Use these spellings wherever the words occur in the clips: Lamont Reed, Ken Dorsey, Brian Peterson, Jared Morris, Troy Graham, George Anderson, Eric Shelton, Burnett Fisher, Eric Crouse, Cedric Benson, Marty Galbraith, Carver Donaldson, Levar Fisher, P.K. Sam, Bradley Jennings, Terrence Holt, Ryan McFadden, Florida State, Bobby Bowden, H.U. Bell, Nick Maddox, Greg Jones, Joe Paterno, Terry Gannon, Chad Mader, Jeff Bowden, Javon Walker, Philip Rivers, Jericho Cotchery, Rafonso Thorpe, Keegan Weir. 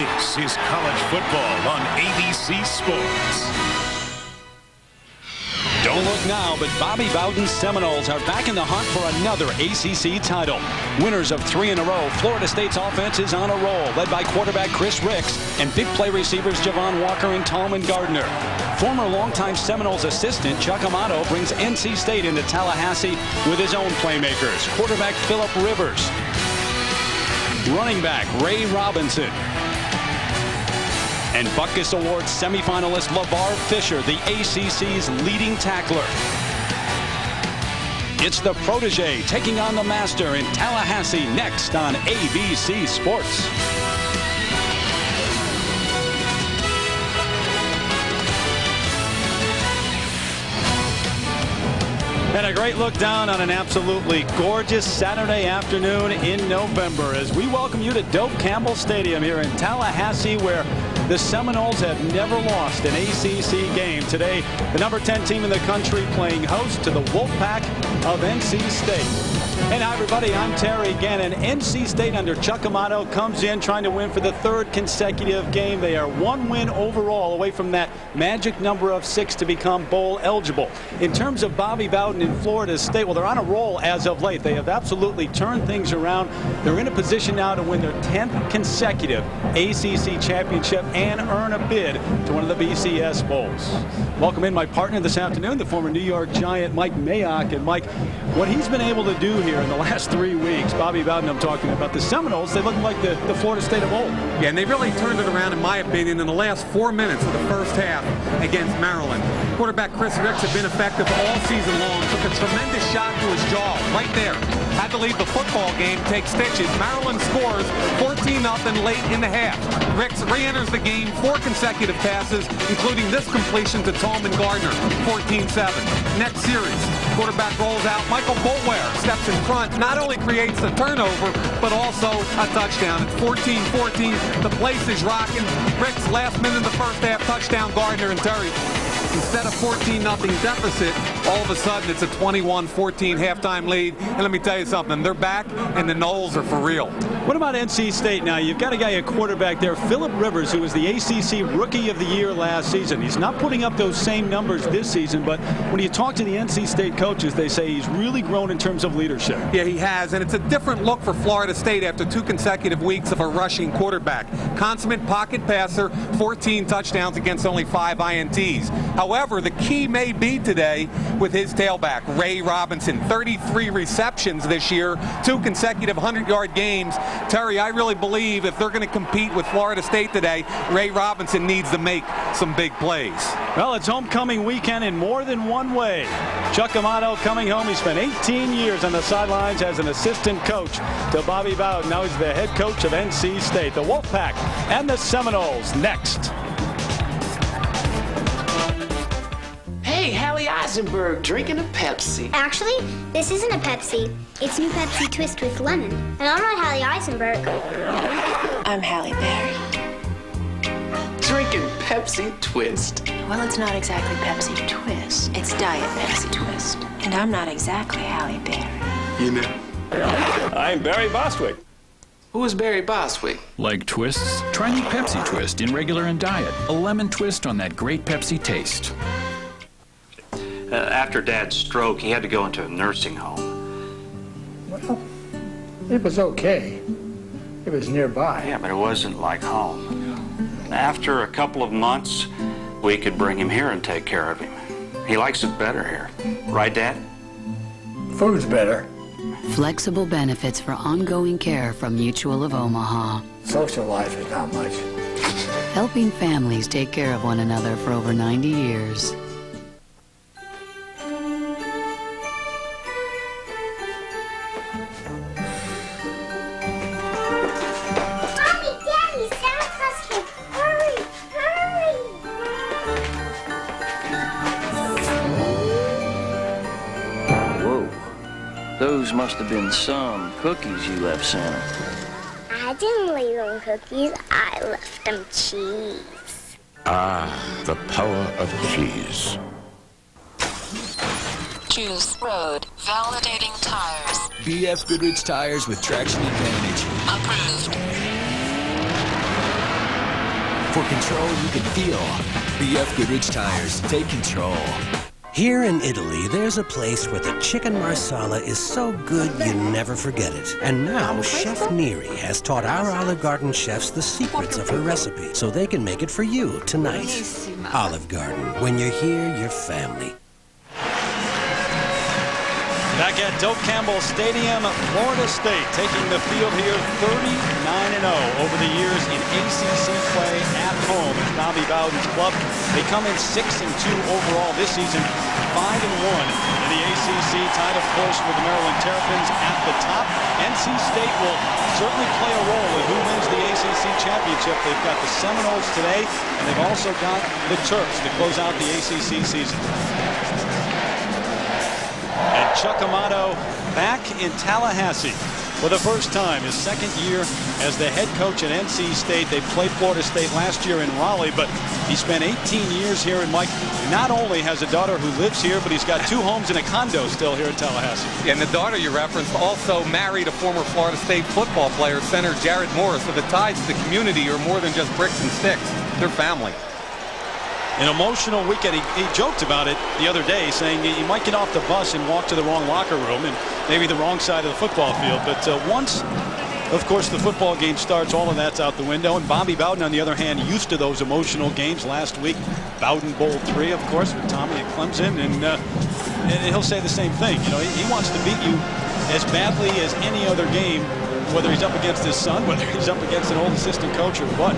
This is college football on ABC Sports. Don't look now, but Bobby Bowden's Seminoles are back in the hunt for another ACC title. Winners of three in a row, Florida State's offense is on a roll, led by quarterback Chris Rix and big play receivers Javon Walker and Tallman Gardner. Former longtime Seminoles assistant Chuck Amato brings NC State into Tallahassee with his own playmakers, quarterback Philip Rivers, running back Ray Robinson, and Buckus Award semifinalist Levar Fisher, the ACC's leading tackler. It's the protege taking on the master in Tallahassee next on ABC Sports. And a great look down on an absolutely gorgeous Saturday afternoon in November as we welcome you to Doak Campbell Stadium here in Tallahassee, where the Seminoles have never lost an ACC game. Today, the number 10 team in the country playing host to the Wolfpack of NC State. And hi, everybody, I'm Terry Gannon. NC State under Chuck Amato comes in trying to win for the third consecutive game. They are one win overall away from that magic number of 6 to become bowl eligible. In terms of Bobby Bowden in Florida State, well, they're on a roll as of late. They have absolutely turned things around. They're in a position now to win their 10th consecutive ACC championship and earn a bid to one of the BCS bowls. Welcome in my partner this afternoon, the former New York Giant Mike Mayock. And Mike, what he's been able to do here in the last 3 weeks, Bobby Bowden, I'm talking about the Seminoles, they look like the Florida State of old. Yeah, and they really turned it around, in my opinion, in the last 4 minutes of the first half against Maryland. Quarterback Chris Rix had been effective all season long, took a tremendous shot to his jaw right there. Had to leave the football game, take stitches. Maryland scores 14-0 late in the half. Rix re-enters the game, 4 consecutive passes, including this completion to Tallman Gardner, 14-7. Next series, quarterback rolls out. Michael Boulware steps in front, not only creates the turnover, but also a touchdown. It's 14-14. The place is rocking. Rix, last minute of the first half, touchdown Gardner, and Terry, instead of 14-0 deficit, all of a sudden it's a 21-14 halftime lead. And let me tell you something, they're back and the Noles are for real. What about NC State now? You've got a guy at quarterback there, Philip Rivers, who was the ACC Rookie of the Year last season. He's not putting up those same numbers this season, but when you talk to the NC State coaches, they say he's really grown in terms of leadership. Yeah, he has, and it's a different look for Florida State after 2 consecutive weeks of a rushing quarterback. Consummate pocket passer, 14 touchdowns against only 5 INTs. However, the key may be today with his tailback, Ray Robinson. 33 receptions this year, 2 consecutive 100-yard games. Terry, I really believe if they're going to compete with Florida State today, Ray Robinson needs to make some big plays. Well, it's homecoming weekend in more than one way. Chuck Amato coming home. He spent 18 years on the sidelines as an assistant coach to Bobby Bowden. Now he's the head coach of NC State. The Wolfpack and the Seminoles next. Hey, Hallie Eisenberg drinking a Pepsi. Actually, this isn't a Pepsi. It's new Pepsi Twist with lemon. And I'm not Hallie Eisenberg. I'm Halle Berry. Drinking Pepsi Twist. Well, it's not exactly Pepsi Twist. It's Diet Pepsi Twist. And I'm not exactly Halle Berry. You know. I'm Barry Bostwick. Who is Barry Bostwick? Like twists? Try new Pepsi Twist in regular and diet. A lemon twist on that great Pepsi taste. After Dad's stroke, he had to go into a nursing home. Well, it was okay. It was nearby. Yeah, but it wasn't like home. After a couple of months, we could bring him here and take care of him. He likes it better here. Right, Dad? Food's better. Flexible benefits for ongoing care from Mutual of Omaha. Social life is not much. Helping families take care of one another for over 90 years. Those must have been some cookies you left Santa. I didn't leave them cookies. I left them cheese. Ah, the power of cheese. Choose road. Validating tires. BF Goodrich tires with traction advantage. Approved. For control you can feel, BF Goodrich Tires, take control. Here in Italy, there's a place where the chicken marsala is so good you never forget it. And now, Chef Neri has taught our Olive Garden chefs the secrets of her recipe, so they can make it for you tonight. Olive Garden, when you're here, you're family. Back at Doak Campbell Stadium, Florida State taking the field here 39-0 over the years in ACC play at home. It's Bobby Bowden's club. They come in 6-2 overall this season, 5-1 in the ACC, tied of course with the Maryland Terrapins at the top. NC State will certainly play a role in who wins the ACC championship. They've got the Seminoles today, and they've also got the Terps to close out the ACC season. And Chuck Amato back in Tallahassee for the first time, his second year as the head coach at NC State. They played Florida State last year in Raleigh, but he spent 18 years here. And Mike, not only has a daughter who lives here, but he's got two homes and a condo still here in Tallahassee. And the daughter you referenced also married a former Florida State football player, center Jared Morris. So the ties to the community are more than just bricks and sticks. They're family. An emotional weekend. He joked about it the other day, saying you might get off the bus and walk to the wrong locker room and maybe the wrong side of the football field. But once, of course, the football game starts, all of that's out the window. And Bobby Bowden, on the other hand, used to those emotional games. Last week, Bowden Bowl 3, of course, with Tommy at Clemson. And he'll say the same thing. You know, he wants to beat you as badly as any other game, whether he's up against his son, whether he's up against an old assistant coach or what.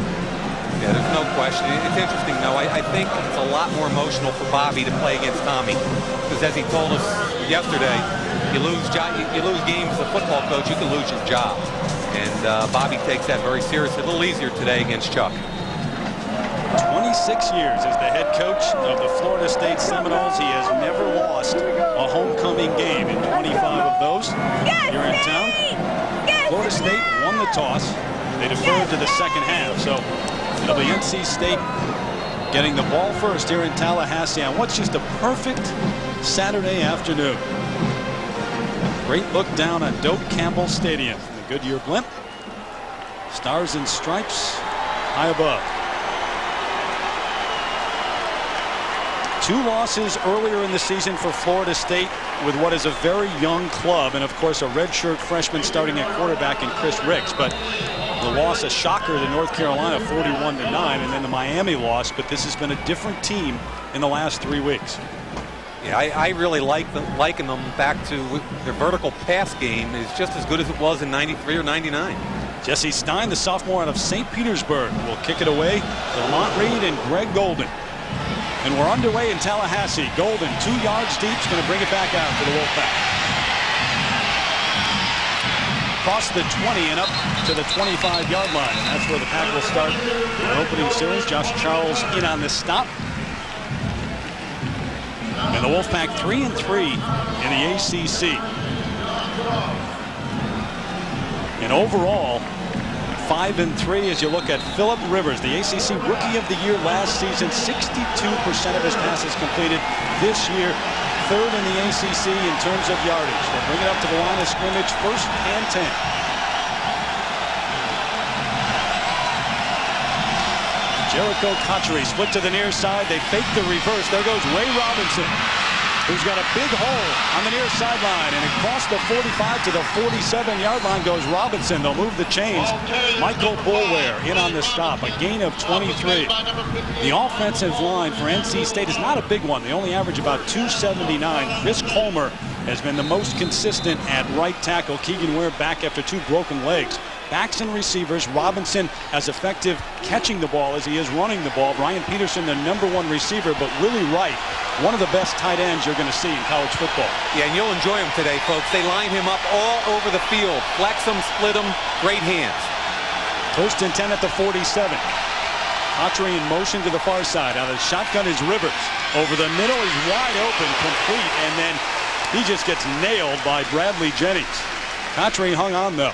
Yeah, there's no question. It's interesting, though. I think it's a lot more emotional for Bobby to play against Tommy, because as he told us yesterday, you lose games as a football coach, you can lose your job. And Bobby takes that very seriously. A little easier today against Chuck. 26 years as the head coach of the Florida State Seminoles. He has never lost a homecoming game in 25 of those here in town. Florida State won the toss. They deferred to the second half. So it'll be NC State getting the ball first here in Tallahassee on what's just a perfect Saturday afternoon. Great look down at Doak Campbell Stadium. The Goodyear blimp. Stars and stripes high above. Two losses earlier in the season for Florida State with what is a very young club, and of course a redshirt freshman starting at quarterback in Chris Rix. But the loss, a shocker to North Carolina, 41-9, and then the Miami loss. But this has been a different team in the last 3 weeks. Yeah, I really liken them back to their vertical pass game is just as good as it was in 93 or 99. Jesse Stein, the sophomore out of St. Petersburg, will kick it away to Lamont Reed and Greg Golden. And we're underway in Tallahassee. Golden, 2 yards deep, is going to bring it back out for the Wolfpack. Across the 20 and up to the 25-yard line. That's where the Pack will start the opening series. Josh Charles in on this stop. And the Wolfpack 3-3 in the ACC. And overall, 5-3 as you look at Philip Rivers, the ACC Rookie of the Year last season. 62% of his passes completed this year. Third in the ACC in terms of yardage. They'll bring it up to the line of scrimmage, 1st and 10. Jericho Cotchery split to the near side. They fake the reverse. There goes Ray Robinson, who's got a big hole on the near sideline. And across the 45 to the 47-yard line goes Robinson. They'll move the chains. Michael Boulware in on the stop. A gain of 23. The offensive line for NC State is not a big one. They only average about 279. Chris Colmer has been the most consistent at right tackle. Keegan Ware back after 2 broken legs. Backs and receivers. Robinson as effective catching the ball as he is running the ball. Brian Peterson, the #1 receiver, but Willie Wright, one of the best tight ends you're going to see in college football. Yeah, and you'll enjoy him today, folks. They line him up all over the field. Flex him, split him, great hands. 1st and 10 at the 47. Autry in motion to the far side. Out of the shotgun is Rivers. Over the middle is wide open, complete, and then he just gets nailed by Bradley Jennings. Autry hung on, though.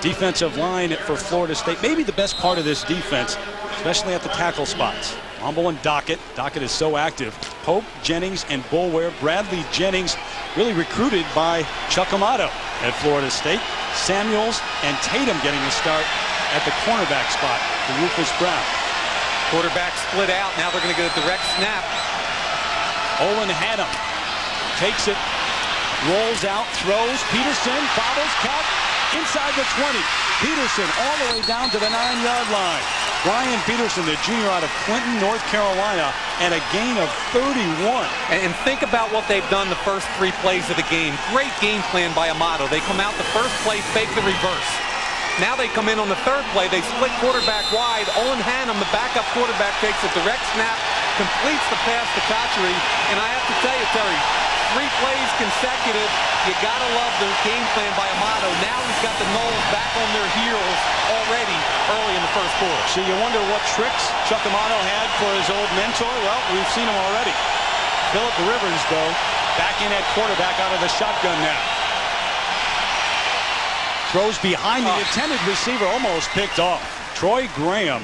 Defensive line for Florida State, maybe the best part of this defense, especially at the tackle spots. Humble and Dockett. Dockett is so active. Pope, Jennings, and Boulware. Bradley Jennings really recruited by Chuck Amato at Florida State. Samuels and Tatum getting the start at the cornerback spot to Rufus Brown. Quarterback split out. Now they're going to get a direct snap. Olin Hannum takes it, rolls out, throws. Peterson fouls, caught inside the 20. Peterson all the way down to the 9-yard line. Brian Peterson, the junior out of Clinton, North Carolina, and a gain of 31. And think about what they've done the first three plays of the game. Great game plan by Amato. They come out the first play, fake the reverse. Now they come in on the third play. They split quarterback wide. Olin Hannum, the backup quarterback, takes a direct snap, completes the pass to Cotchery. And I have to tell you, Terry, three plays consecutive. You got to love the game plan by Amato. Now he's got the Noles back on their heels already early in the first quarter. So you wonder what tricks Chuck Amato had for his old mentor. Well, we've seen him already. Philip Rivers, though, back in at quarterback out of the shotgun now. Throws behind the intended receiver, almost picked off. Troy Graham,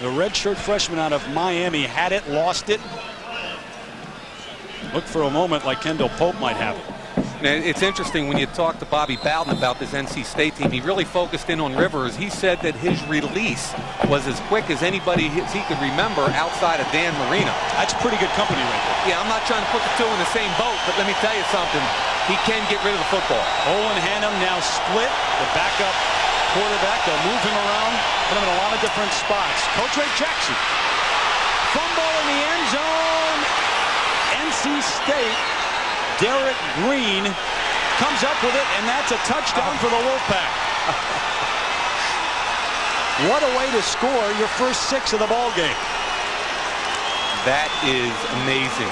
the redshirt freshman out of Miami, had it, lost it. Looked for a moment like Kendall Pope might have it. Now, it's interesting when you talk to Bobby Bowden about this NC State team. He really focused in on Rivers. He said that his release was as quick as anybody he could remember outside of Dan Marino. That's pretty good company right there. Yeah, I'm not trying to put the two in the same boat, but let me tell you something. He can get rid of the football. Olin Hannum now split. The backup quarterback, they'll move him around, put him in a lot of different spots. Coach Ray Jackson. Fumble in the end zone. NC State, Derek Green comes up with it, and that's a touchdown for the Wolfpack. What a way to score your first six of the ball game. That is amazing.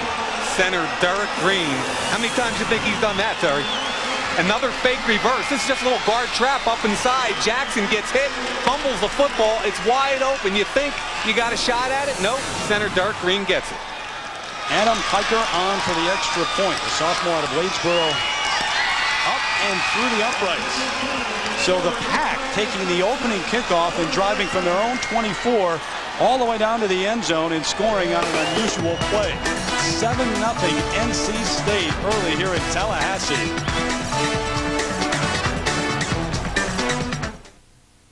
Center Derek Green. How many times do you think he's done that, Terry? Another fake reverse. This is just a little guard trap up inside. Jackson gets hit, fumbles the football. It's wide open. You think you got a shot at it? Nope. Center Derek Green gets it. Adam Kiker on for the extra point. The sophomore out of Wadesboro, up and through the uprights. So the Pack taking the opening kickoff and driving from their own 24 all the way down to the end zone and scoring on an unusual play. 7-0 NC State early here in Tallahassee.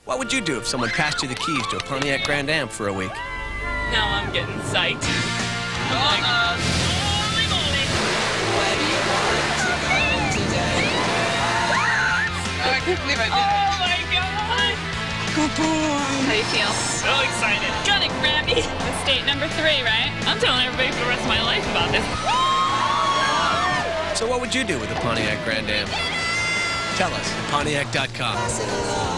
What would you do if someone passed you the keys to a Pontiac Grand Am for a week? Now I'm getting psyched. Holy moly! Where do you want to go today? I can't believe I did it. How do you feel? So excited. Gonna grab me. It's state number 3, right? I'm telling everybody for the rest of my life about this. So what would you do with the Pontiac Grand Am? Tell us, Pontiac.com.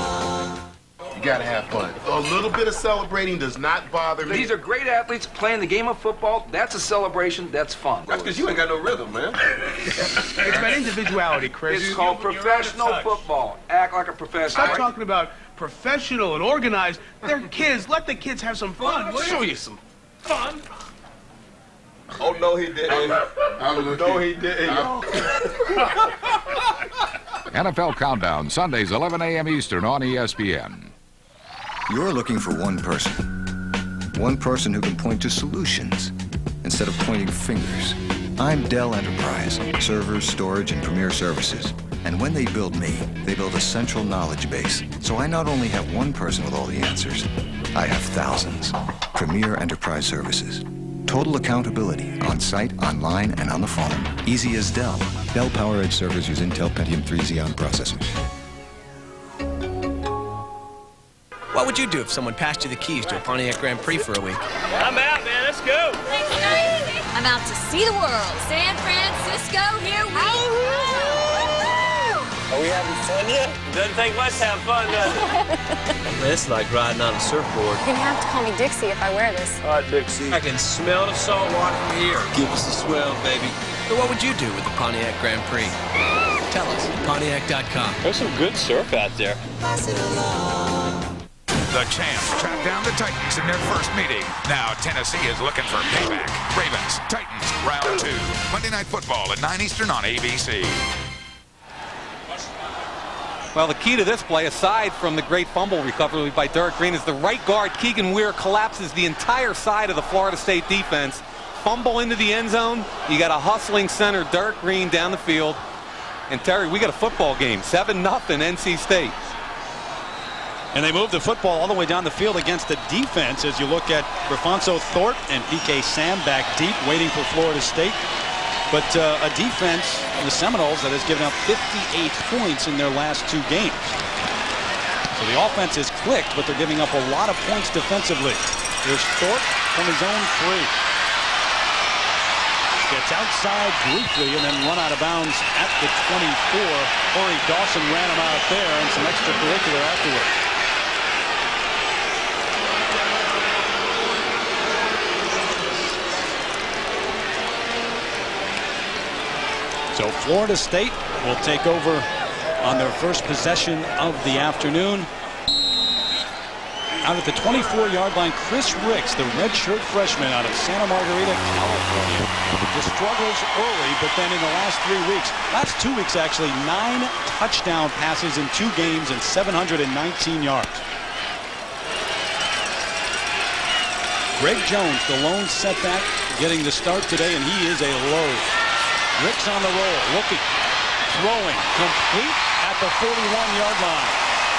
You gotta have fun. A little bit of celebrating does not bother me. These are great athletes playing the game of football. That's a celebration. That's fun. That's because you ain't got no rhythm, man. It's my individuality, Chris. It's called professional football. Act like a professional. Stop talking about professional and organized. They're kids. Let the kids have some fun. I'll show you some fun. Oh, no, he didn't. No, he didn't. NFL Countdown, Sundays, 11 a.m. Eastern on ESPN. You're looking for one person. One person who can point to solutions instead of pointing fingers. I'm Dell Enterprise, servers, storage, and premier services. And when they build me, they build a central knowledge base. So I not only have one person with all the answers, I have thousands. Premier Enterprise Services. Total accountability on site, online, and on the phone. Easy as Dell. Dell PowerEdge servers use Intel Pentium 3 Xeon processors. What would you do if someone passed you the keys to a Pontiac Grand Prix for a week? I'm out, man. Let's go. I'm out to see the world. San Francisco, here we go. Are we having fun yet? Doesn't take much to have fun, does it? It's like riding on a surfboard. You're going to have to call me Dixie if I wear this. All right, Dixie. I can smell the salt water from here. Give us the swell, baby. So what would you do with the Pontiac Grand Prix? Tell us, Pontiac.com. There's some good surf out there. The Champs trapped down the Titans in their first meeting. Now Tennessee is looking for payback. Ravens, Titans, round 2. Monday Night Football at 9 Eastern on ABC. Well, the key to this play, aside from the great fumble recovery by Derek Green, is the right guard, Keegan Weir, collapses the entire side of the Florida State defense. Fumble into the end zone. You got a hustling center, Derek Green, down the field. And, Terry, we got a football game. 7-0 NC State. And they move the football all the way down the field against the defense as you look at Rafonso Thorpe and P.K. Sam back deep waiting for Florida State. But a defense, the Seminoles, that has given up 58 points in their last two games. So the offense is clicked, but they're giving up a lot of points defensively. Here's Thorpe from his own three. Gets outside briefly and then run out of bounds at the 24. Corey Dawson ran him out there and some extracurricular afterward. So Florida State will take over on their first possession of the afternoon. Out at the 24-yard line, Chris Rix, the redshirt freshman out of Santa Margarita, California. The struggles early, but then in the last 3 weeks, last 2 weeks actually, 9 touchdown passes in 2 games and 719 yards. Greg Jones, the lone setback, getting the start today, and he is a load. Rix on the roll, looking, throwing, complete at the 41-yard line.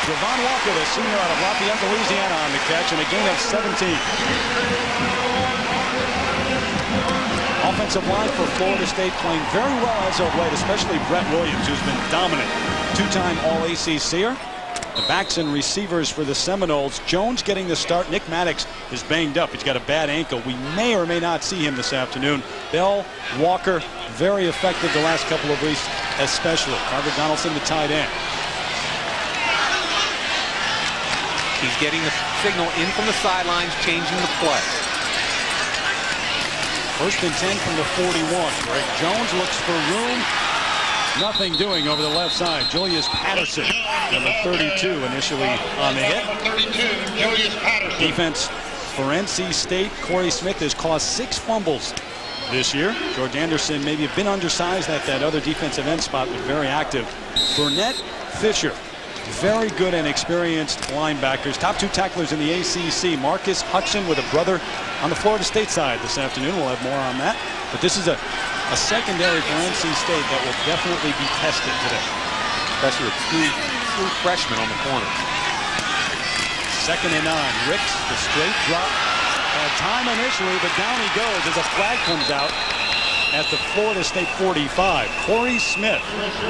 Javon Walker, the senior out of Lafayette, Louisiana, on the catch, and a gain of 17. Offensive line for Florida State playing very well as of late, especially Brett Williams, who's been dominant. Two-time All-ACCer. The backs and receivers for the Seminoles. Jones getting the start. Nick Maddox is banged up. He's got a bad ankle. We may or may not see him this afternoon. Bell, Walker, very effective the last couple of weeks, especially. Carver Donaldson, the tight end. He's getting the signal in from the sidelines, changing the play. First and 10 from the 41. Greg Jones looks for room. Nothing doing over the left side. Julius Patterson, number 32, initially on the hit. Defense for NC State. Corey Smith has caused 6 fumbles this year. George Anderson maybe have been undersized at that other defensive end spot, but very active. Burnett, Fisher. Very good and experienced linebackers. Top 2 tacklers in the ACC. Marcus Hudson with a brother on the Florida State side this afternoon. We'll have more on that. But this is a secondary for NC State that will definitely be tested today. Especially with two freshmen on the corner. Second and 9. Rix, the straight drop. Had time initially, but down he goes as a flag comes out at the Florida State 45. Corey Smith,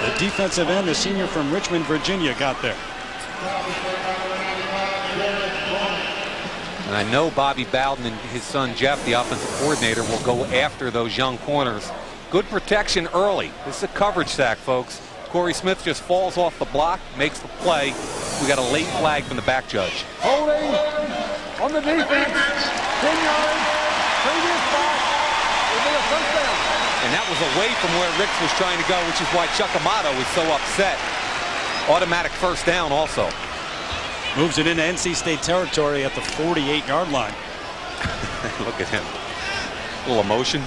the defensive end, the senior from Richmond, Virginia, got there. And I know Bobby Bowden and his son Jeff, the offensive coordinator, will go after those young corners. Good protection early. This is a coverage sack, folks. Corey Smith just falls off the block, makes the play. We got a late flag from the back judge. Holding on the defense. 10 yards. Previous back. And that was away from where Rix was trying to go, which is why Chuck Amato was so upset. Automatic first down also. Moves it into NC State territory at the 48-yard line. Look at him. A little emotion.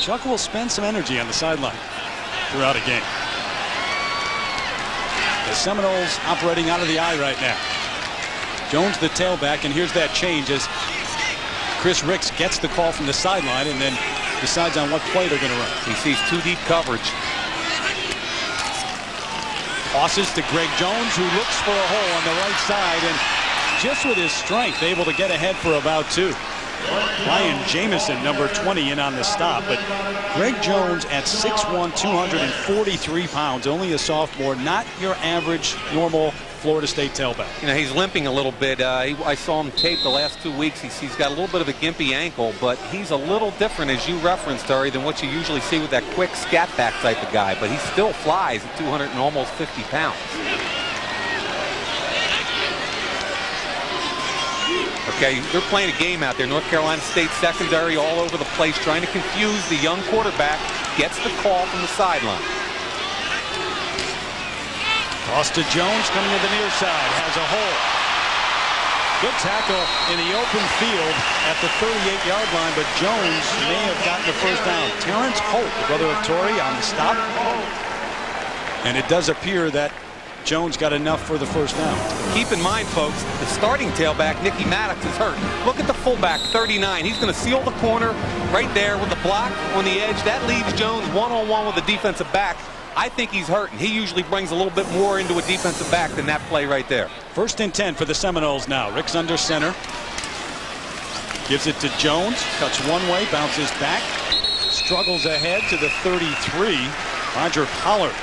Chuck will spend some energy on the sideline throughout a game. The Seminoles operating out of the eye right now. Jones the tailback, and here's that change as Chris Rix gets the call from the sideline and then decides on what play they're going to run. He sees 2 deep coverage. Tosses to Greg Jones, who looks for a hole on the right side, and just with his strength, able to get ahead for about 2. Ryan Jamison, number 20, in on the stop, but Greg Jones at 6'1", 243 pounds, only a sophomore, not your average, normal Florida State tailback. You know, he's limping a little bit. I saw him tape the last 2 weeks. He's got a little bit of a gimpy ankle, but he's a little different, as you referenced, Ari, than what you usually see with that quick scat back type of guy, but he still flies at 200 and almost 50 pounds. Okay, they're playing a game out there. North Carolina State secondary all over the place, trying to confuse the young quarterback. Gets the call from the sideline. Toss to Jones, coming to the near side, has a hole. Good tackle in the open field at the 38-yard line, but Jones may have gotten the first down. Terrence Holt, the brother of Torrey, on the stop. And it does appear that Jones got enough for the first down. Keep in mind, folks, the starting tailback, Nicky Maddox, is hurt. Look at the fullback, 39. He's going to seal the corner right there with the block on the edge. That leaves Jones one-on-one with the defensive back. I think he's hurting. He usually brings a little bit more into a defensive back than that play right there. First and 10 for the Seminoles now. Rix under center. Gives it to Jones. Cuts one way. Bounces back. Struggles ahead to the 33. Roger Pollard,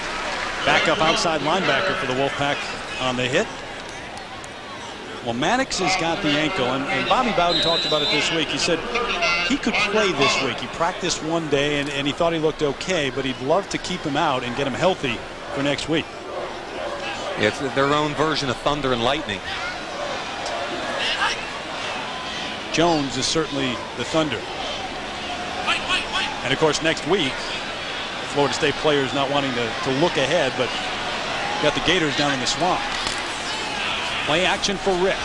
backup outside linebacker for the Wolfpack, on the hit. Well, Maddox has got the ankle, and Bobby Bowden talked about it this week. He said he could play this week. He practiced one day, and he thought he looked okay, but he'd love to keep him out and get him healthy for next week. Yeah, it's their own version of thunder and lightning. Jones is certainly the thunder. And, of course, next week, Florida State players not wanting to look ahead, but got the Gators down in the swamp. Play action for Rix.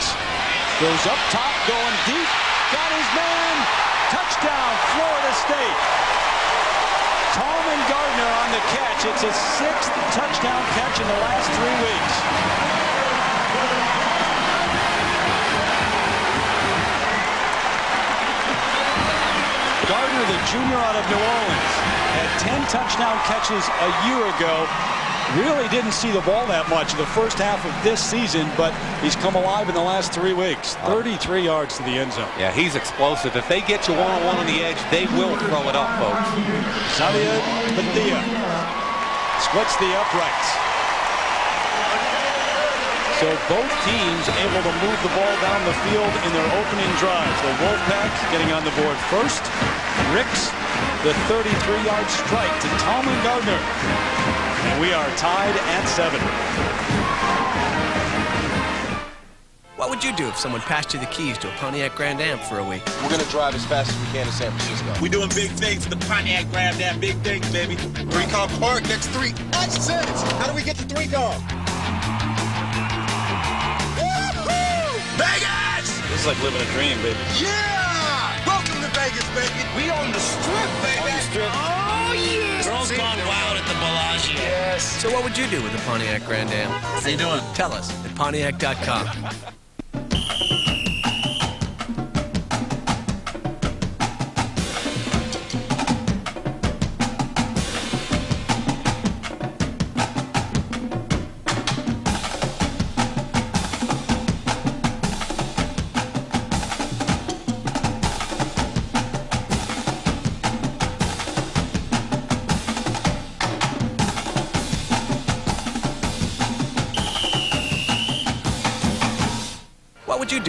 Goes up top, going deep. Got his man. Touchdown, Florida State. Tallman Gardner on the catch. It's his sixth touchdown catch in the last 3 weeks. Gardner, the junior out of New Orleans, had 10 touchdown catches a year ago. Really didn't see the ball that much in the first half of this season, but he's come alive in the last 3 weeks. 33 yards to the end zone. Yeah, he's explosive. If they get you one-on-one on the edge, they will throw it up, folks. Xavier Padilla splits the uprights. So both teams able to move the ball down the field in their opening drives. The Wolfpack getting on the board first. Rix, the 33-yard strike to Tallman Gardner. And we are tied at 7. What would you do if someone passed you the keys to a Pontiac Grand Am for a week? We're going to drive as fast as we can to San Francisco. We're doing big things for the Pontiac Grand Am. Big things, baby. Three car park, next 3. That's it! How do we get the 3 car? Woohoo! Vegas! This is like living a dream, baby. Yeah! Welcome to Vegas, baby. We on the strip, baby. On the strip. Oh, yeah! Girls gone wild at the Bellagio. Yes. So what would you do with the Pontiac Grand Am? How you doing? Tell us at Pontiac.com.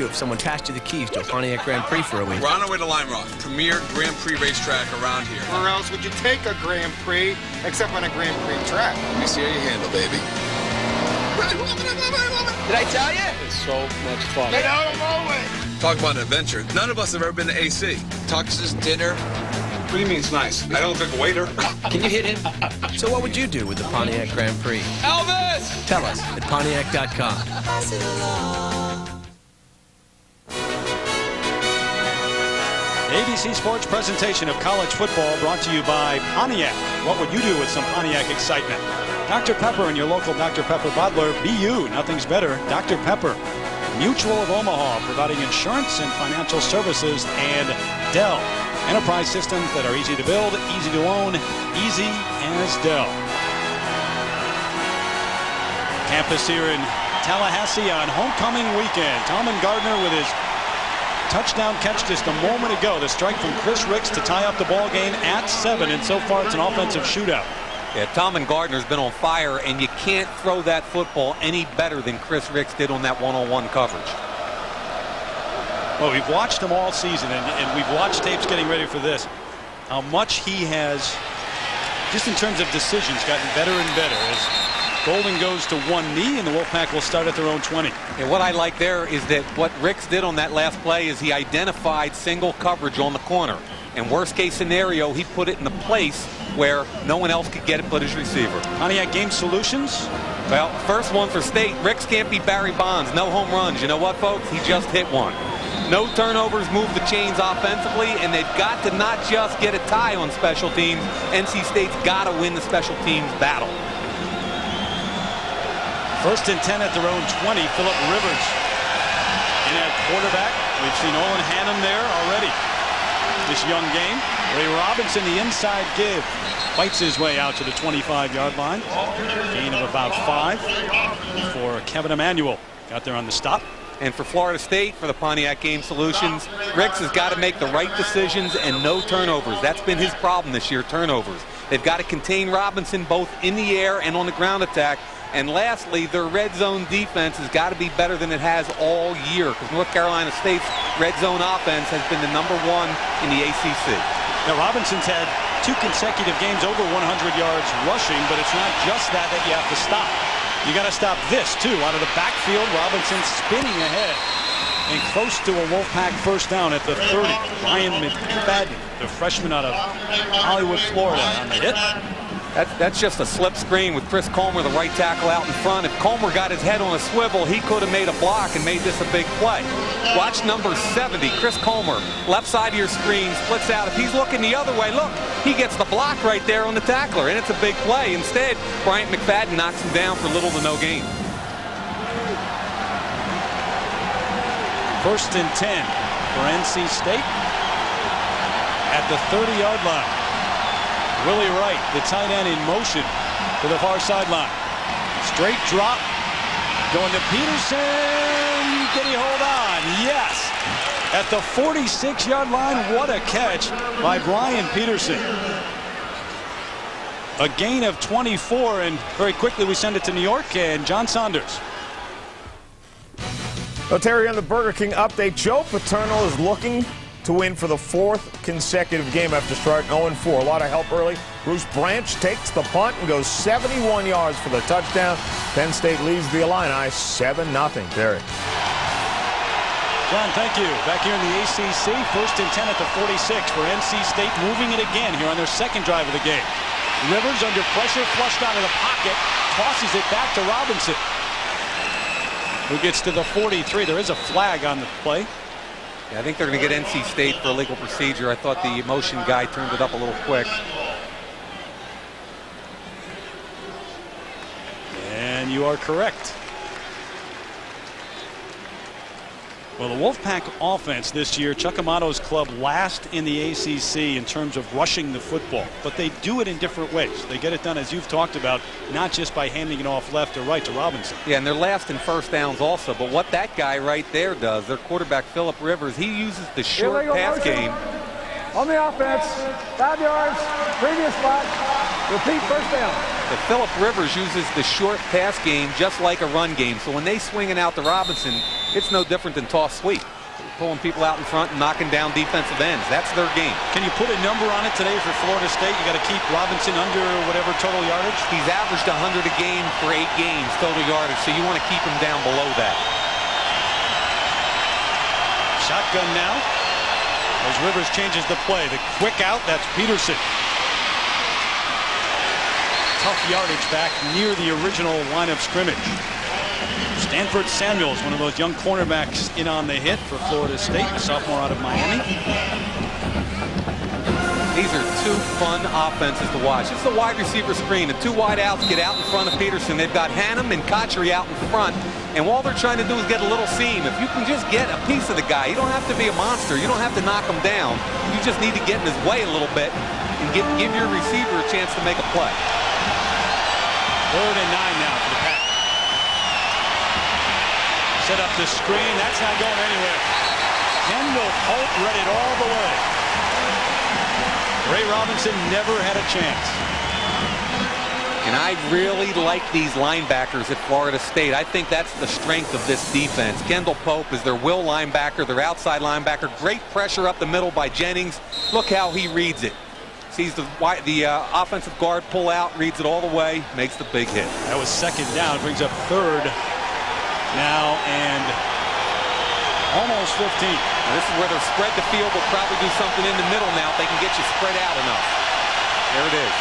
If someone passed you the keys to a Pontiac Grand Prix for a week. We're on our way to Lime Rock, premier Grand Prix racetrack around here. Where else would you take a Grand Prix except on a Grand Prix track? Let me see how you handle, baby. Did I tell you? It's so much fun. Get out of my way. Talk about an adventure. None of us have ever been to AC. Tux's, dinner. What do you mean it's nice? I don't look like a waiter. Can you hit him? So what would you do with the Pontiac Grand Prix? Elvis! Tell us at Pontiac.com. ABC Sports presentation of college football brought to you by Pontiac. What would you do with some Pontiac excitement? Dr. Pepper and your local Dr. Pepper bottler. BU, nothing's better. Dr. Pepper, Mutual of Omaha, providing insurance and financial services, and Dell, enterprise systems that are easy to build, easy to own, easy as Dell. Campus here in Tallahassee on homecoming weekend. Tallman Gardner with his touchdown catch just a moment ago. The strike from Chris Rix to tie up the ball game at 7, and so far it's an offensive shootout. Yeah, Tallman Gardner's been on fire, and you can't throw that football any better than Chris Rix did on that one-on-one coverage. Well, we've watched him all season, and we've watched tapes getting ready for this. How much he has, just in terms of decisions, gotten better and better. Bolden goes to one knee, and the Wolfpack will start at their own 20. And what I like there is that what Rix did on that last play is he identified single coverage on the corner. And worst-case scenario, he put it in the place where no one else could get it but his receiver. Pontiac game solutions? Well, first one for State. Rix can't be Barry Bonds. No home runs. You know what, folks? He just hit one. No turnovers, move the chains offensively, and they've got to not just get a tie on special teams. NC State's got to win the special teams battle. First and 10 at their own 20, Philip Rivers in at quarterback. We've seen Olin Hannum there already. this young game. Ray Robinson, the inside give, fights his way out to the 25-yard line. Gain of about 5 for Kevin Emanuel. Got there on the stop. And for Florida State, for the Pontiac Game Solutions, Rix has got to make the right decisions and no turnovers. That's been his problem this year, turnovers. They've got to contain Robinson both in the air and on the ground attack. And lastly, their red zone defense has got to be better than it has all year, because North Carolina State's red zone offense has been the #1 in the ACC. Now, Robinson's had 2 consecutive games over 100 yards rushing, but it's not just that you have to stop. You got to stop this, too. Out of the backfield, Robinson spinning ahead and close to a Wolfpack first down at the 30. Brian McFadden, the freshman out of Hollywood, Florida, on the hit. That's just a slip screen with Chris Colmer, the right tackle, out in front. If Colmer got his head on a swivel, he could have made a block and made this a big play. Watch number 70, Chris Colmer, left side of your screen, splits out. If he's looking the other way, look, he gets the block right there on the tackler, and it's a big play. Instead, Bryant McFadden knocks him down for little to no gain. First and 10 for NC State at the 30-yard line. Willie Wright, the tight end, in motion to the far sideline. Straight drop, going to Peterson. Can he hold on? Yes. At the 46-yard line, what a catch by Brian Peterson. A gain of 24, and very quickly we send it to New York and John Saunders. Well, Terry, on the Burger King update, Joe Paterno is looking to win for the 4th consecutive game after starting 0-4. A lot of help early. Bruce Branch takes the punt and goes 71 yards for the touchdown. Penn State leads the Illini 7-0. Terry. John, thank you. Back here in the ACC, first and 10 at the 46 for NC State, moving it again here on their 2nd drive of the game. Rivers under pressure, flushed out of the pocket, tosses it back to Robinson, who gets to the 43. There is a flag on the play. Yeah, I think they're going to get NC State for illegal procedure. I thought the motion guy turned it up a little quick. And you are correct. Well, the Wolfpack offense this year, Chuck Amato's club, last in the ACC in terms of rushing the football. But they do it in different ways. They get it done, as you've talked about, not just by handing it off left or right to Robinson. Yeah, and they're last in first downs also. But what that guy right there does, their quarterback, Philip Rivers, he uses the short pass game. On the offense, 5 yards, previous spot, repeat first down. But Philip Rivers uses the short pass game just like a run game. So when they swing it out to Robinson, it's no different than toss sweep. They're pulling people out in front and knocking down defensive ends. That's their game. Can you put a number on it today for Florida State? You got to keep Robinson under whatever total yardage. He's averaged 100 a game for 8 games total yardage, so you want to keep him down below that. Shotgun now as Rivers changes the play. The quick out, that's Peterson. Tough yardage back near the original line of scrimmage. Stanford Samuels, one of those young cornerbacks, in on the hit for Florida State, a sophomore out of Miami. These are 2 fun offenses to watch. It's the wide receiver screen. The 2 wide outs get out in front of Peterson. They've got Hannum and Cotchery out in front, and all they're trying to do is get a little seam. If you can just get a piece of the guy, you don't have to be a monster. You don't have to knock him down. You just need to get in his way a little bit and give your receiver a chance to make a play. 3rd and 9 now for the Pack. Set up the screen. That's not going anywhere. Kendall Pope read it all the way. Ray Robinson never had a chance. And I really like these linebackers at Florida State. I think that's the strength of this defense. Kendall Pope is their will linebacker, their outside linebacker. Great pressure up the middle by Jennings. Look how he reads it. Sees the offensive guard pull out, reads it all the way, makes the big hit. That was 2nd down, brings up 3rd now and almost 15. Now this is where they're spread the field. Will probably do something in the middle now if they can get you spread out enough. There it is.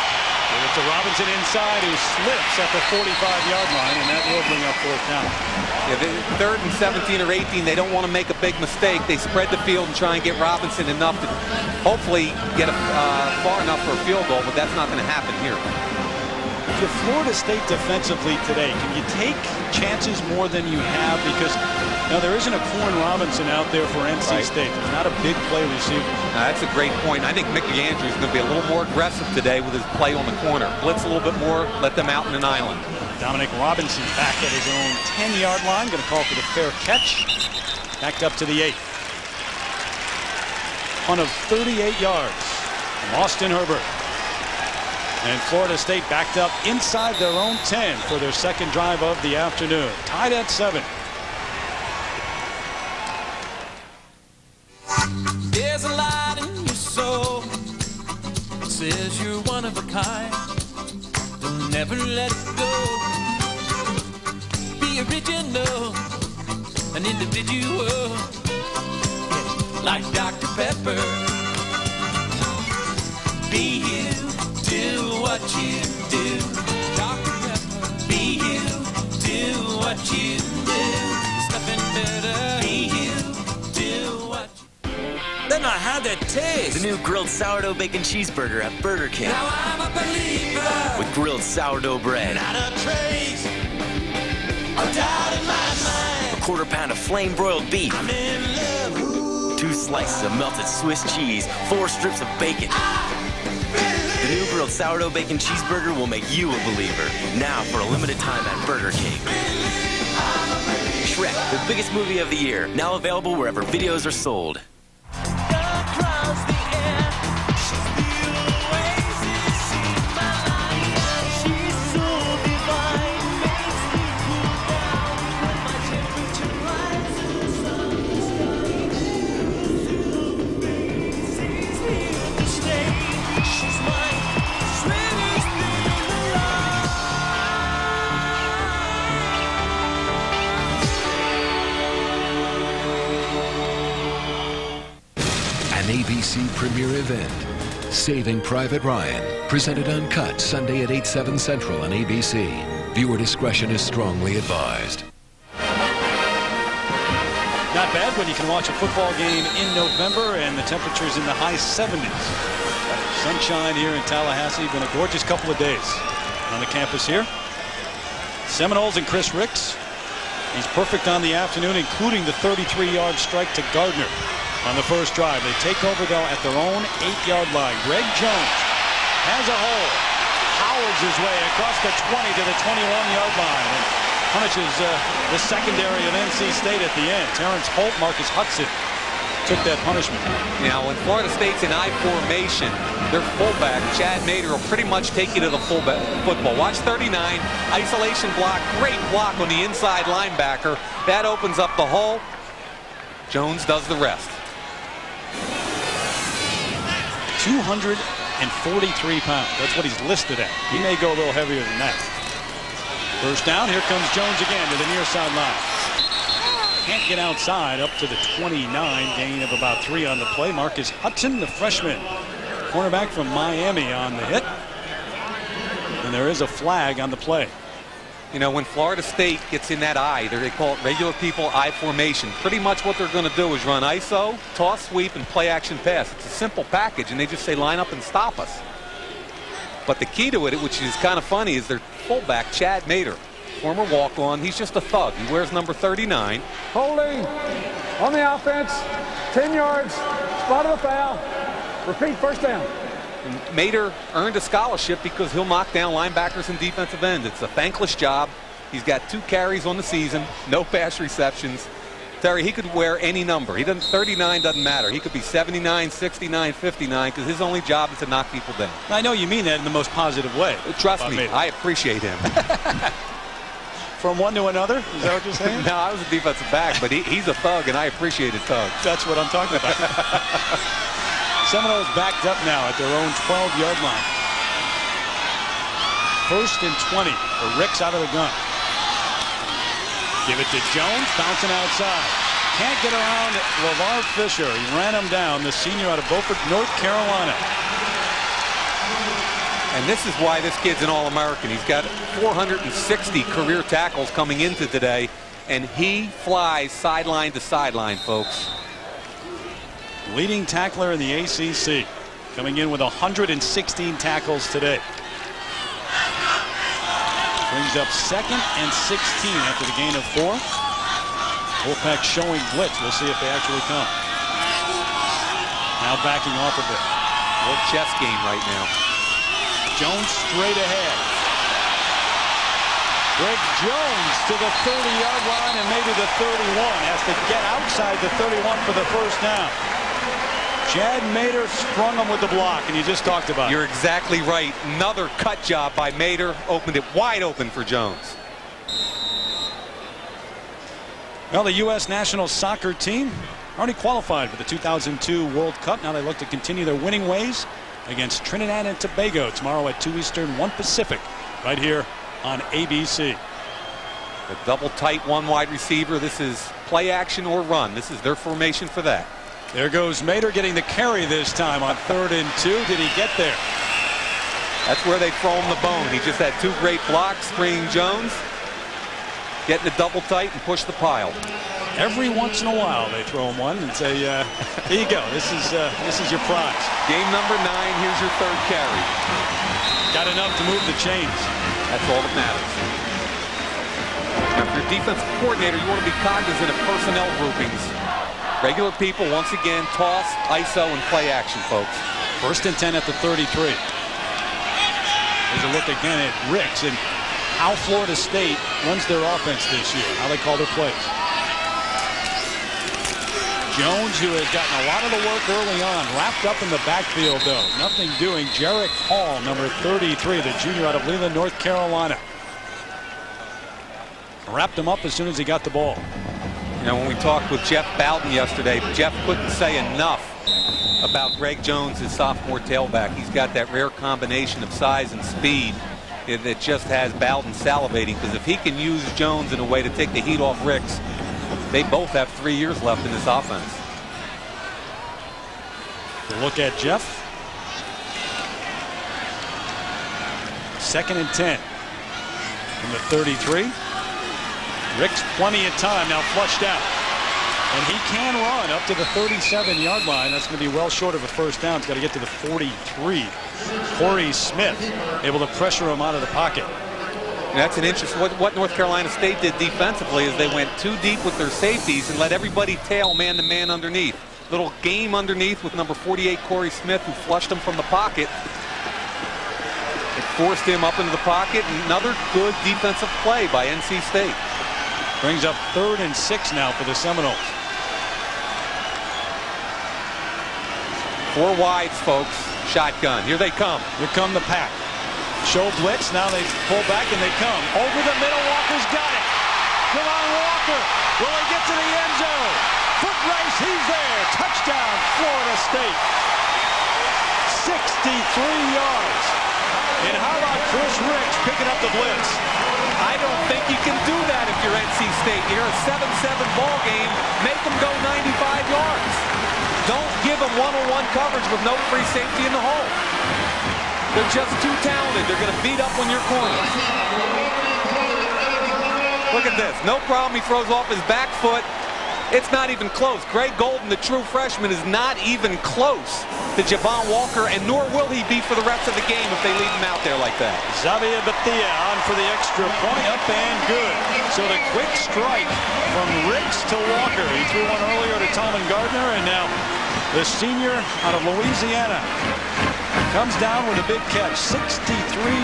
And it's a Robinson inside who slips at the 45-yard line, and that will bring up 4th down. Yeah, 3rd and 17 or 18, they don't want to make a big mistake. They spread the field and try and get Robinson enough to hopefully get far enough for a field goal, but that's not going to happen here. To Florida State defensively today, can you take chances more than you have? Because now there isn't a Corn Robinson out there for NC right. State. There's not a big play receiver. Now, that's a great point. I think Mickey Andrews is going to be a little more aggressive today with his play on the corner. Blitz a little bit more, let them out in an island. Dominic Robinson back at his own 10-yard line. Going to call for the fair catch. Backed up to the 8th. Punt of 38 yards. Austin Herbert. And Florida State backed up inside their own 10 for their second drive of the afternoon. Tied at 7. There's a light in your soul. It says you're one of a kind. Don't never let it go. Be original, an individual. Like Dr. Pepper. Be you. Do what you do, Dr. Pepper. Be you, do what you do. It's nothing better. Be you, do what you do. Then I had that taste. The new grilled sourdough bacon cheeseburger at Burger King. Now I'm a believer. With grilled sourdough bread. Not a trace of doubt in my mind. A quarter pound of flame broiled beef. I'm in love. Ooh, 2 slices of melted Swiss cheese. 4 strips of bacon. The new grilled sourdough bacon cheeseburger will make you a believer. Now for a limited time at Burger King. Shrek, the biggest movie of the year. Now available wherever videos are sold. Premier event, Saving Private Ryan, presented uncut Sunday at 8/7 Central on ABC. Viewer discretion is strongly advised. Not bad when you can watch a football game in November and the temperature's in the high 70s. Sunshine here in Tallahassee, been a gorgeous couple of days on the campus here. Seminoles and Chris Rix. He's perfect on the afternoon, including the 33-yard strike to Gardner. On the first drive, they take over, though, at their own 8-yard line. Greg Jones has a hole. Howls his way across the 20 to the 21-yard line and punishes the secondary of NC State at the end. Terrence Holt, Marcus Hudson took that punishment. Now, when Florida State's in I formation, their fullback, Chad Mader, will pretty much take you to the fullback football. Watch 39, isolation block, great block on the inside linebacker. That opens up the hole. Jones does the rest. 243 pounds. That's what he's listed at. He may go a little heavier than that. First down. Here comes Jones again to the near sideline. Can't get outside. Up to the 29. Gain of about 3 on the play. Marcus Hudson, the freshman cornerback from Miami, on the hit. And there is a flag on the play. You know, when Florida State gets in that eye, they call it regular people eye formation. Pretty much what they're going to do is run ISO, toss, sweep, and play action pass. It's a simple package, and they just say line up and stop us. But the key to it, which is kind of funny, is their fullback, Chad Mader, former walk-on. He's just a thug. He wears number 39. Holding on the offense, 10 yards, spot of a foul, repeat first down. Mader earned a scholarship because he'll knock down linebackers and defensive ends. It's a thankless job. He's got 2 carries on the season, no pass receptions. Terry, he could wear any number. He doesn't. 39 doesn't matter. He could be 79, 69, 59, because his only job is to knock people down. I know you mean that in the most positive way. Trust me, Mader. I appreciate him. From one to another? Is that what you're saying? No, I was a defensive back, but he's a thug, and I appreciate his thug. That's what I'm talking about. Seminoles backed up now at their own 12-yard line. First and 20. Ricks out of the gun. Give it to Jones, bouncing outside. Can't get around Levar Fisher. He ran him down, the senior out of Beaufort, North Carolina. And this is why this kid's an All-American. He's got 460 career tackles coming into today, and he flies sideline to sideline, folks. Leading tackler in the ACC, coming in with 116 tackles today. Brings up second and 16 after the gain of 4. Wolfpack showing blitz. We'll see if they actually come. Now backing off a bit. What chess game right now. Jones straight ahead. Greg Jones to the 30-yard line and maybe the 31. Has to get outside the 31 for the first down. Chad Mader sprung him with the block, and you just talked about it. You're exactly right. Another cut job by Mader. Opened it wide open for Jones. Well, the U.S. national soccer team already qualified for the 2002 World Cup. Now they look to continue their winning ways against Trinidad and Tobago tomorrow at 2 Eastern, 1 Pacific, right here on ABC. A double tight, one wide receiver. This is play action or run. This is their formation for that. There goes Mader getting the carry this time on 3rd and 2. Did he get there? That's where they throw him the bone. He just had two great blocks, freeing Jones, getting the double tight and push the pile. Every once in a while they throw him one and say, here you go. This is your prize. Game number 9. Here's your 3rd carry. Got enough to move the chains. That's all that matters. Now, if you're defensive coordinator, you want to be cognizant of personnel groupings. Regular people, once again, toss, ISO, and play action, folks. 1st and 10 at the 33. Here's a look again at Rix and how Florida State runs their offense this year, how they call their plays. Jones, who has gotten a lot of the work early on, wrapped up in the backfield, though. Nothing doing. Jerick Hall, number 33, the junior out of Leland, North Carolina. Wrapped him up as soon as he got the ball. You know, when we talked with Jeff Bowden yesterday, Jeff couldn't say enough about Greg Jones, his sophomore tailback. He's got that rare combination of size and speed that just has Bowden salivating, because if he can use Jones in a way to take the heat off Rix, they both have 3 years left in this offense. Look at Jeff. 2nd and 10 from the 33. Rix plenty of time now, flushed out. And he can run up to the 37-yard line. That's going to be well short of a first down. He's got to get to the 43. Corey Smith able to pressure him out of the pocket. And that's an interesting. What North Carolina State did defensively is they went too deep with their safeties and let everybody tail man-to-man underneath. Little game underneath with number 48 Corey Smith, who flushed him from the pocket. It forced him up into the pocket. Another good defensive play by NC State. Brings up 3rd and 6 now for the Seminoles. 4 wides, folks. Shotgun. Here they come. Here come the pack. Show blitz. Now they pull back and they come. Over the middle. Walker's got it. Javon Walker. Will he get to the end zone? Foot race. He's there. Touchdown, Florida State. 63 yards. And how about Chris Rix picking up the blitz? I don't think you can do that if you're NC State. You're a 7-7 ball game. Make them go 95 yards. Don't give them one-on-one coverage with no free safety in the hole. They're just too talented. They're going to beat up on your corners. Look at this. No problem. He throws off his back foot. It's not even close. Greg Golden, the true freshman, is not even close to Javon Walker, and nor will he be for the rest of the game if they leave him out there like that. Xavier Bethia on for the extra point, up and good. So the quick strike from Rix to Walker. He threw one earlier to Tallman Gardner, and now the senior out of Louisiana comes down with a big catch. 63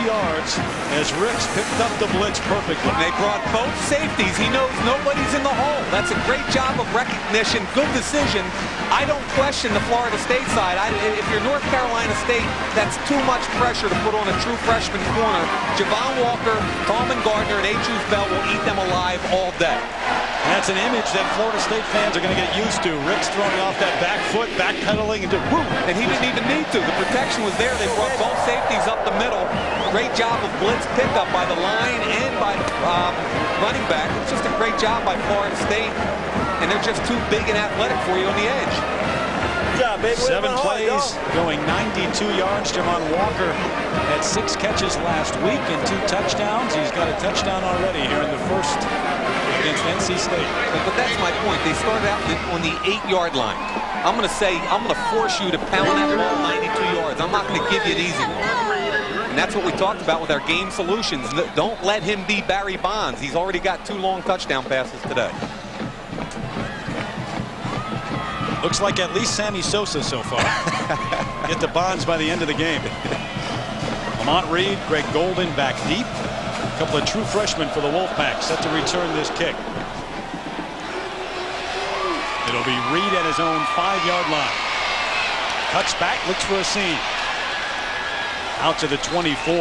yards as Rix picked up the blitz perfectly. And they brought both safeties. He knows nobody's in the hole. That's a great job of recognition. Good decision. I don't question the Florida State side. If you're North Carolina State, that's too much pressure to put on a true freshman corner. Javon Walker, Tallman Gardner, and H.U. Bell will eat them alive all day. And that's an image that Florida State fans are going to get used to. Rix throwing off that back foot, backpedaling, and just whoop. And he didn't even need to. The protection was there. They brought both safeties up the middle. Great job of blitz pickup by the line and by the running back. It's just a great job by Florida State, and they're just too big and athletic for you on the edge. Yeah, big 7 plays, going 92 yards. Javon Walker had 6 catches last week and 2 touchdowns. He's got a touchdown already here in the first against NC State. But that's my point. They started out on the 8-yard line. I'm going to say, I'm going to force you to pound that ball 92 yards. I'm not going to give you an easy one. And that's what we talked about with our game solutions. Don't let him be Barry Bonds. He's already got 2 long touchdown passes today. Looks like at least Sammy Sosa so far. Get to Bonds by the end of the game. Lamont Reed, Greg Golden back deep. A couple of true freshmen for the Wolfpack set to return this kick. It'll be Reed at his own 5-yard line. Cuts back, looks for a seam. Out to the 24.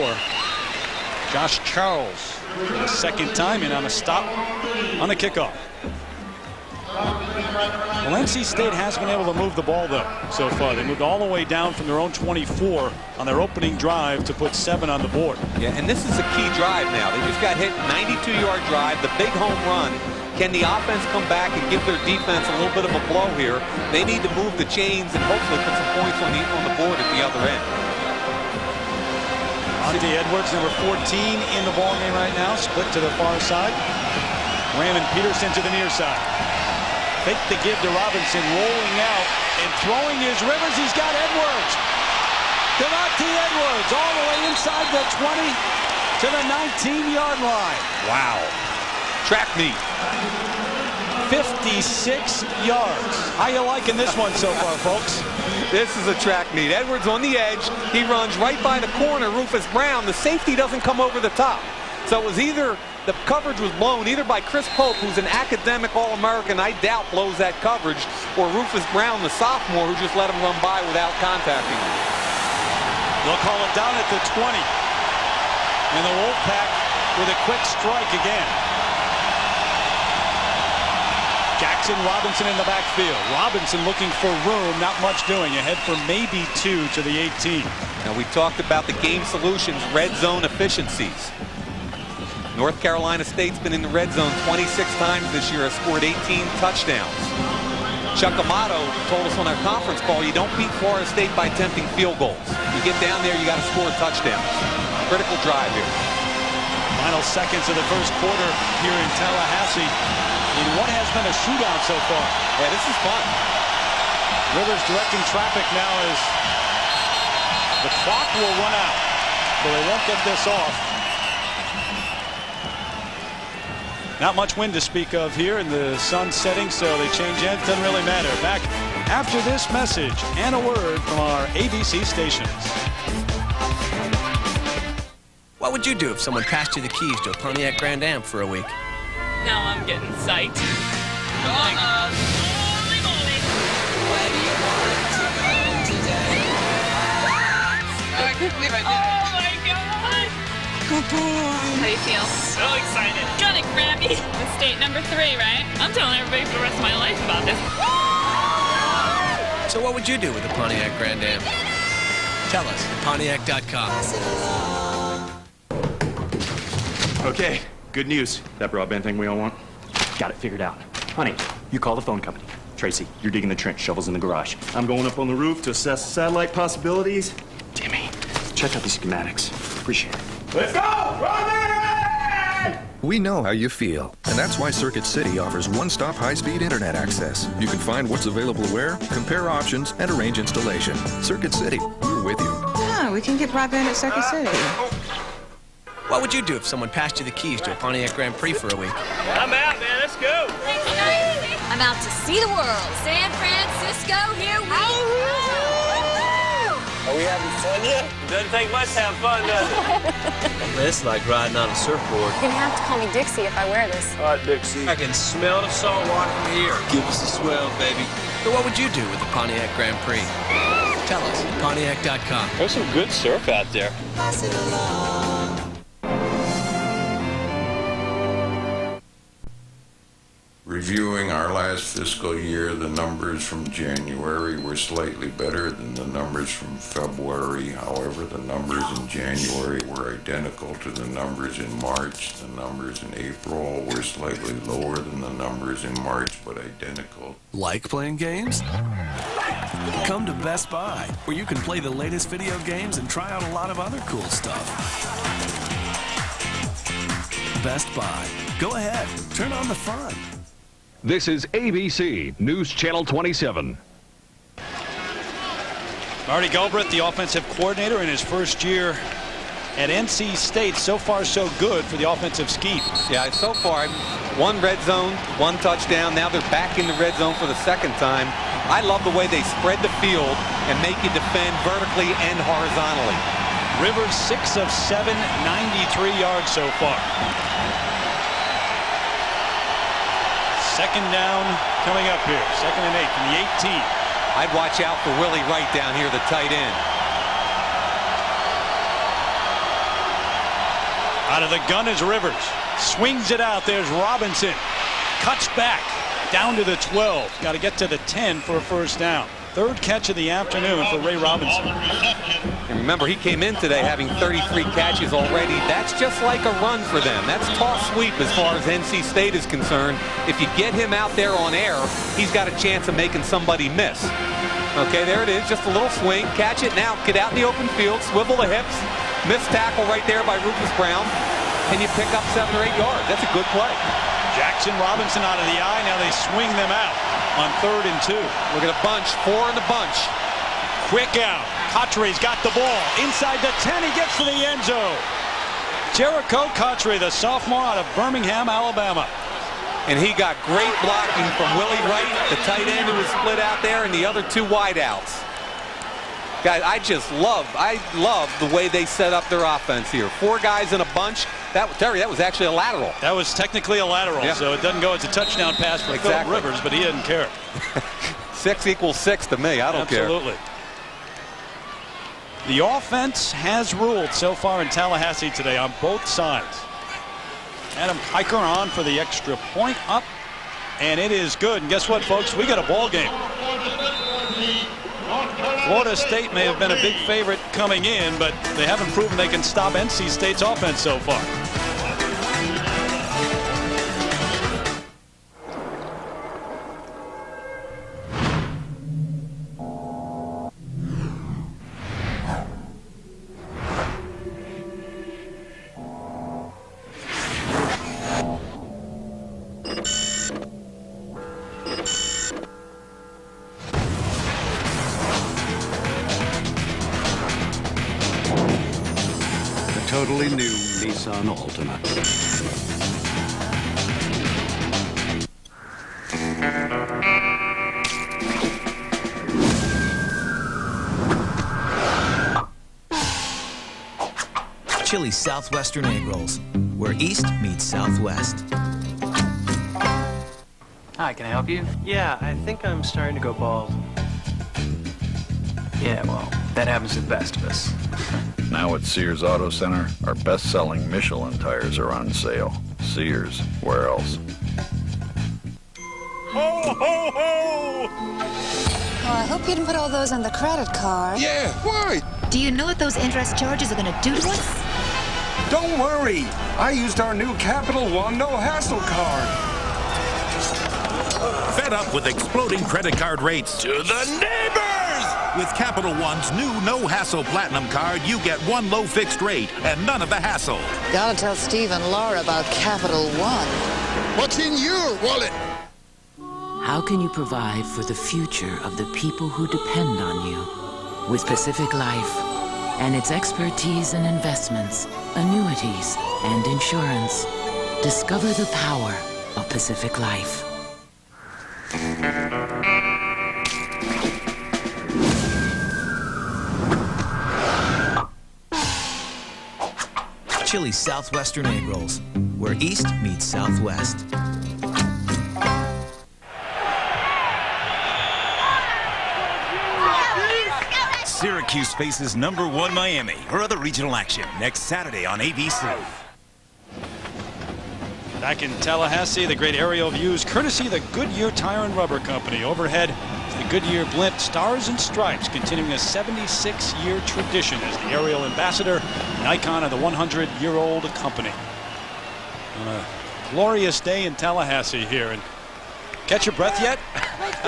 Josh Charles, a second time in on a stop on a kickoff. Well, NC State has been able to move the ball, though, so far. They moved all the way down from their own 24 on their opening drive to put 7 on the board. Yeah, and this is a key drive now. They just got hit, 92-yard drive, the big home run. Can the offense come back and give their defense a little bit of a blow here? They need to move the chains and hopefully put some points on the board at the other end. Monte Edwards, number 14 in the ballgame right now, split to the far side. Raymond Peterson to the near side. Fake the give to Robinson, rolling out and throwing his Rivers. He's got Edwards. Devontae Edwards all the way inside the 20 to the 19-yard line. Wow. Track meet. 56 yards. How you liking this one so far, folks? This is a track meet. Edwards on the edge. He runs right by the corner, Rufus Brown. The safety doesn't come over the top. So it was either the coverage was blown either by Chris Pope, who's an academic All-American, I doubt blows that coverage, or Rufus Brown, the sophomore, who just let him run by without contacting him. They'll call it down at the 20. And the Wolfpack with a quick strike again. Jackson Robinson in the backfield. Robinson looking for room, not much doing. Ahead for maybe 2 to the 18. Now we talked about the game solutions, red zone efficiencies. North Carolina State's been in the red zone 26 times this year, has scored 18 touchdowns. Chuck Amato told us on our conference call, you don't beat Florida State by attempting field goals. You get down there, you got to score touchdowns. Critical drive here. Final seconds of the first quarter here in Tallahassee. And what has been a shootout so far. Yeah, this is fun. Rivers directing traffic now as the clock will run out. So they won't get this off. Not much wind to speak of here, and the sun's setting, so they change ends. Doesn't really matter. Back after this message and a word from our ABC stations. What would you do if someone passed you the keys to a Pontiac Grand Am for a week? Now I'm getting psyched. Holy moly! Where do you want to go today? Oh, I can't believe I did it. How do you feel? So excited. Gonna grab me. It's date number 3, right? I'm telling everybody for the rest of my life about this. So what would you do with the Pontiac Grand Am? Tell us at Pontiac.com. Okay, good news. That broadband thing we all want? Got it figured out. Honey, you call the phone company. Tracy, you're digging the trench, shovels in the garage. I'm going up on the roof to assess satellite possibilities. Timmy, check out the schematics. Appreciate it. Let's go! Robin! We know how you feel, and that's why Circuit City offers one-stop high-speed internet access. You can find what's available where, compare options, and arrange installation. Circuit City, we're with you. Yeah, we can get broadband at Circuit City. What would you do if someone passed you the keys to a Pontiac Grand Prix for a week? I'm out, man. Let's go. I'm out to see the world. San Francisco, here we go. Are we having fun yet? Doesn't take much to have fun, does it? It's like riding on a surfboard. You're going to have to call me Dixie if I wear this. All right, Dixie. I can smell the salt water from here. Give us a swell, baby. So what would you do with the Pontiac Grand Prix? Tell us at Pontiac.com. There's some good surf out there. Reviewing our last fiscal year, the numbers from January were slightly better than the numbers from February. However, the numbers in January were identical to the numbers in March. The numbers in April were slightly lower than the numbers in March, but identical. Like playing games? Come to Best Buy, where you can play the latest video games and try out a lot of other cool stuff. Best Buy. Go ahead, turn on the fun. This is ABC News Channel 27. Marty Galbraith, the offensive coordinator in his first year at NC State. So far, so good for the offensive scheme. Yeah, so far, one red zone, one touchdown. Now they're back in the red zone for the second time. I love the way they spread the field and make you defend vertically and horizontally. Rivers 6 of 7, 93 yards so far. Second down coming up here. Second and 8 from the 18. I'd watch out for Willie Wright down here, the tight end. Out of the gun is Rivers. Swings it out. There's Robinson. Cuts back down to the 12. Got to get to the 10 for a first down. Third catch of the afternoon for Ray Robinson. And remember, he came in today having 33 catches already. That's just like a run for them. That's toss sweep as far as NC State is concerned. If you get him out there on air, he's got a chance of making somebody miss. Okay, there it is. Just a little swing. Catch it now. Get out in the open field. Swivel the hips. Missed tackle right there by Rufus Brown. And you pick up 7 or 8 yards. That's a good play. Jackson Robinson out of the eye. Now they swing them out on 3rd and 2. Look at a bunch. 4 in the bunch. Quick out. Cotchery's got the ball. Inside the 10. He gets to the end zone. Jericho Cotchery, the sophomore out of Birmingham, Alabama. And he got great blocking from Willie Wright, the tight end who was split out there, and the other 2 wideouts. Guys, I love the way they set up their offense here. 4 guys in a bunch. Terry, that was actually a lateral. That was technically a lateral, yeah. So it doesn't go as a touchdown pass for exactly. Philip Rivers, but he didn't care. 6 equals 6 to me. I don't care. Absolutely. The offense has ruled so far in Tallahassee today on both sides. Adam Kiker on for the extra point up, and it is good. And guess what, folks? We got a ball game. Florida State may have been a big favorite coming in, but they haven't proven they can stop NC State's offense so far. Chili's Southwestern Egg Rolls, where East meets Southwest. Hi, can I help you? Yeah, I think I'm starting to go bald. Yeah, well, that happens to the best of us. Now at Sears Auto Center, our best-selling Michelin tires are on sale. Sears, where else? Ho, ho, ho! Oh, I hope you didn't put all those on the credit card. Yeah, why? Do you know what those interest charges are going to do to us? Don't worry. I used our new Capital One No Hassle card. Fed up with exploding credit card rates, to the neighbors! With Capital One's new No Hassle Platinum card, you get one low fixed rate and none of the hassle. Gotta tell Steve and Laura about Capital One. What's in your wallet? How can you provide for the future of the people who depend on you? With Pacific Life and its expertise in investments, annuities, and insurance. Discover the power of Pacific Life. Chili's Southwestern Egg Rolls, where East meets Southwest. Syracuse faces #1 Miami. Her other regional action next Saturday on ABC. Back in Tallahassee, the great aerial views courtesy of the Goodyear Tire and Rubber Company. Overhead, the Goodyear blimp Stars and Stripes, continuing a 76-year tradition as the aerial ambassador and icon of the 100-year-old company. On a glorious day in Tallahassee here. And catch your breath yet?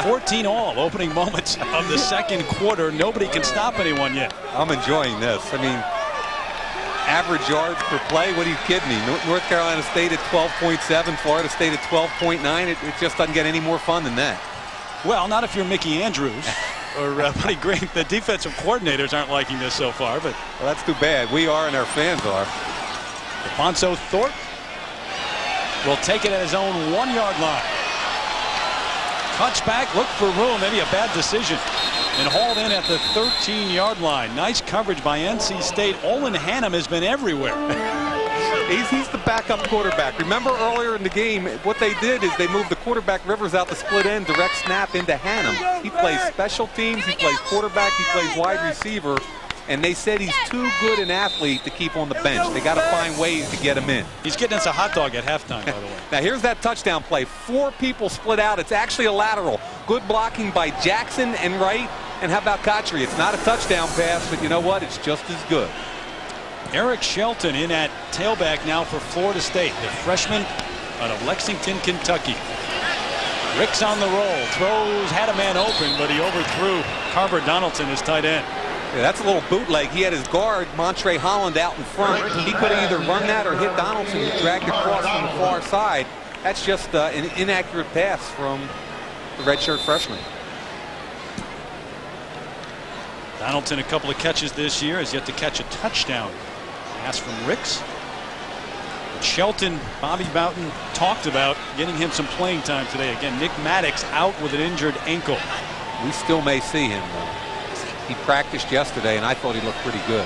14 all, opening moments of the second quarter. Nobody can stop anyone yet. I'm enjoying this. I mean, average yards per play, what are you kidding me? North Carolina State at 12.7, Florida State at 12.9. It just doesn't get any more fun than that. Well, not if you're Mickey Andrews. or Buddy Green. The defensive coordinators aren't liking this so far, but well, that's too bad. We are, and our fans are. Rafonso Thorpe will take it at his own 1-yard line. Cuts back, look for room, maybe a bad decision, and hauled in at the 13-yard line. Nice coverage by NC State. Olin Hannum has been everywhere. He's the backup quarterback. Remember earlier in the game, what they did is they moved the quarterback Rivers out the split end, direct snap into Hannum. He plays special teams, he plays quarterback, he plays wide receiver, and they said he's too good an athlete to keep on the bench. They got to find ways to get him in. He's getting us a hot dog at halftime, by the way. Now here's that touchdown play. 4 people split out. It's actually a lateral. Good blocking by Jackson and Wright. And how about Cotchery? It's not a touchdown pass, but you know what? It's just as good. Eric Shelton in at tailback now for Florida State, the freshman out of Lexington, Kentucky. Rix on the roll. Throws, had a man open, but he overthrew Carver Donaldson, his tight end. Yeah, that's a little bootleg. He had his guard, Montre Holland, out in front. He could have either run that or hit Donaldson, who dragged across from the far side. That's just an inaccurate pass from the redshirt freshman. Donaldson, a couple of catches this year, has yet to catch a touchdown. Pass from Rix. Shelton, Bobby Bowden talked about getting him some playing time today. Again, Nick Maddox out with an injured ankle. We still may see him, though. He practiced yesterday, and I thought he looked pretty good.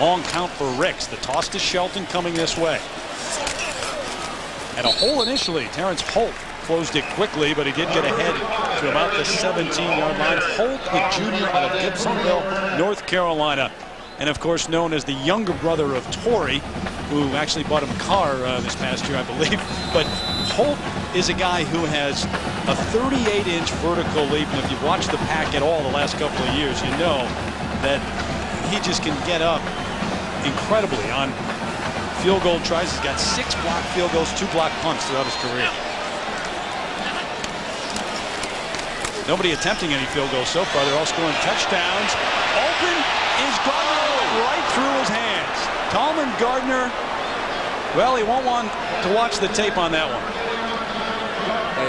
Long count for Rix. The toss to Shelton coming this way. And a hole initially. Terrence Holt closed it quickly, but he did get ahead to about the 17-yard line. Holt, the junior out of Gibsonville, North Carolina. And, of course, known as the younger brother of Torrey, who actually bought him a car this past year, I believe. But Holt is a guy who has a 38-inch vertical leap. And if you've watched the pack at all the last couple of years, you know that he just can get up incredibly on field goal tries. He's got 6 block field goals, 2 block punts throughout his career. Nobody attempting any field goals so far. They're all scoring touchdowns. Open is gone. Right through his hands. Tallman Gardner, well, he won't want to watch the tape on that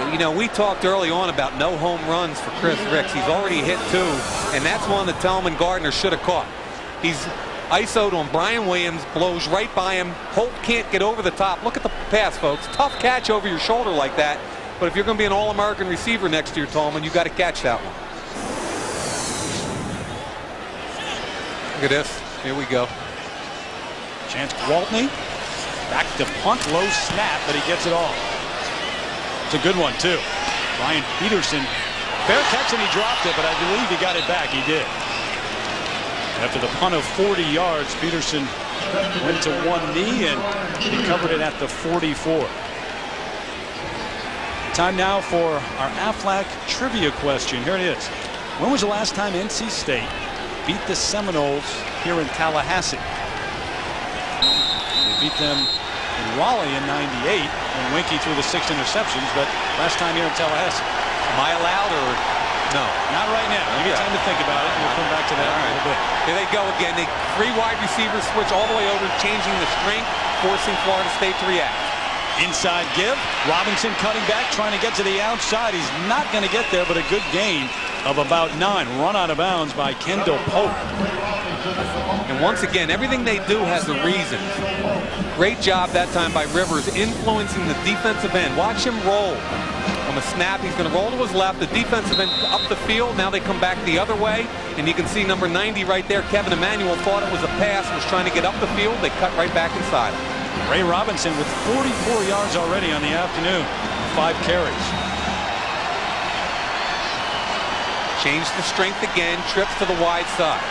one. You know, we talked early on about no home runs for Chris Rix. He's already hit 2, and that's one that Tallman Gardner should have caught. He's ISO'd on Brian Williams, blows right by him. Holt can't get over the top. Look at the pass, folks. Tough catch over your shoulder like that, but if you're going to be an All-American receiver next year, Tallman, you got to catch that one. Look at this. Here we go. Chance Gwaltney. Back to punt. Low snap, but he gets it all. It's a good one, too. Brian Peterson. Fair catch, and he dropped it, but I believe he got it back. He did. After the punt of 40 yards, Peterson went to one knee and recovered it at the 44. Time now for our Aflac trivia question. Here it is. When was the last time NC State beat the Seminoles here in Tallahassee? They beat them in Raleigh in 98 when Winkie threw the 6 interceptions, but last time here in Tallahassee. Am I allowed or no? Not right now. You get time to think about it, and we'll come back to that in a little bit. Here they go again. They 3 wide receivers switch all the way over, changing the string, forcing Florida State to react. Inside give. Robinson cutting back, trying to get to the outside. He's not going to get there, but a good gain of about 9. Run out of bounds by Kendall Pope. And once again, everything they do has a reason. Great job that time by Rivers influencing the defensive end. Watch him roll. On the snap, he's going to roll to his left. The defensive end up the field. Now they come back the other way. And you can see number 90 right there. Kevin Emanuel thought it was a pass, was trying to get up the field. They cut right back inside. Ray Robinson with 44 yards already on the afternoon. 5 carries. Change the strength again, trips to the wide side.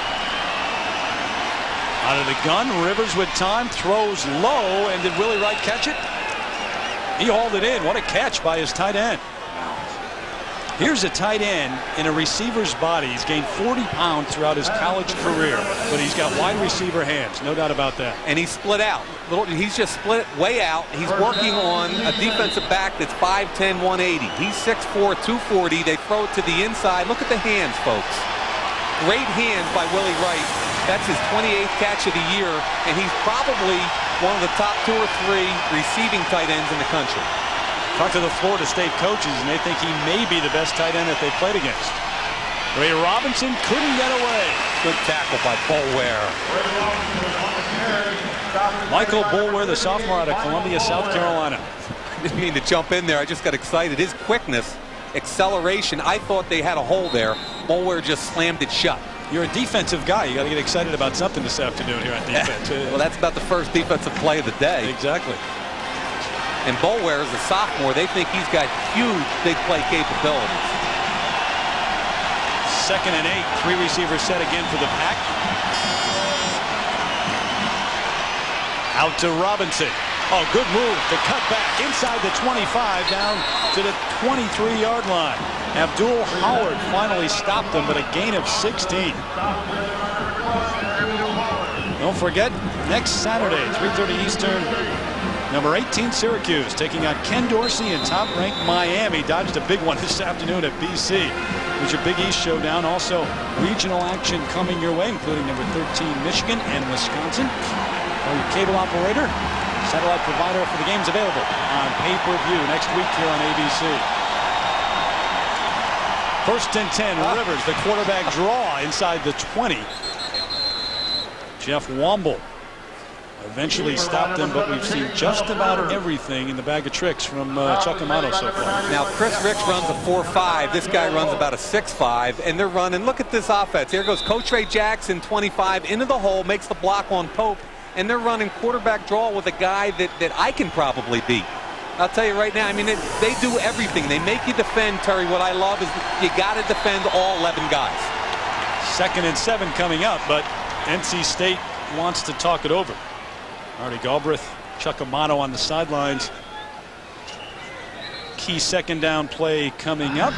Out of the gun, Rivers with time, throws low, and did Willie Wright catch it? He hauled it in. What a catch by his tight end. Here's a tight end in a receiver's body. He's gained 40 pounds throughout his college career, but he's got wide receiver hands, no doubt about that. And he's split out. He's just split way out. He's working on a defensive back that's 5'10", 180. He's 6'4", 240. They throw it to the inside. Look at the hands, folks. Great hands by Willie Wright. That's his 28th catch of the year, and he's probably one of the top 2 or 3 receiving tight ends in the country. Talk to the Florida State coaches, and they think he may be the best tight end that they played against. Ray Robinson couldn't get away. Good tackle by Boulware. Michael Boulware, the sophomore out of Columbia, South Carolina. I didn't mean to jump in there. I just got excited. His quickness, acceleration. I thought they had a hole there. Boulware just slammed it shut. You're a defensive guy. You got to get excited about something this afternoon here on defense. Well, that's about the first defensive play of the day. Exactly. And Boulware is a sophomore. They think he's got huge big play capabilities. Second and 8, 3 receiver set again for the Pack. Out to Robinson. Oh, good move to cut back inside the 25 down to the 23-yard line. Abdul Howard finally stopped him, but a gain of 16. Don't forget, next Saturday, 3:30 Eastern, number 18 Syracuse taking on Ken Dorsey and top-ranked Miami. Dodged a big one this afternoon at BC. There's your Big East showdown. Also, regional action coming your way, including number 13 Michigan and Wisconsin. For your cable operator, satellite provider for the games available on pay-per-view next week here on ABC. First and 10, Rivers, the quarterback draw inside the 20. Jeff Womble eventually stopped him, but we've seen just about everything in the bag of tricks from Chuck Amato so far. Now, Chris Rix runs a 4.5. This guy runs about a 6.5, and they're running. Look at this offense. Here goes Coach Ray Jackson, 25, into the hole, makes the block on Pope. And they're running quarterback draw with a guy that I can probably beat. I'll tell you right now, I mean, they do everything. They make you defend, Terry. What I love is you got to defend all 11 guys. Second and 7 coming up, but NC State wants to talk it over. Marty Galbraith, Chuck Amato on the sidelines. Key second down play coming up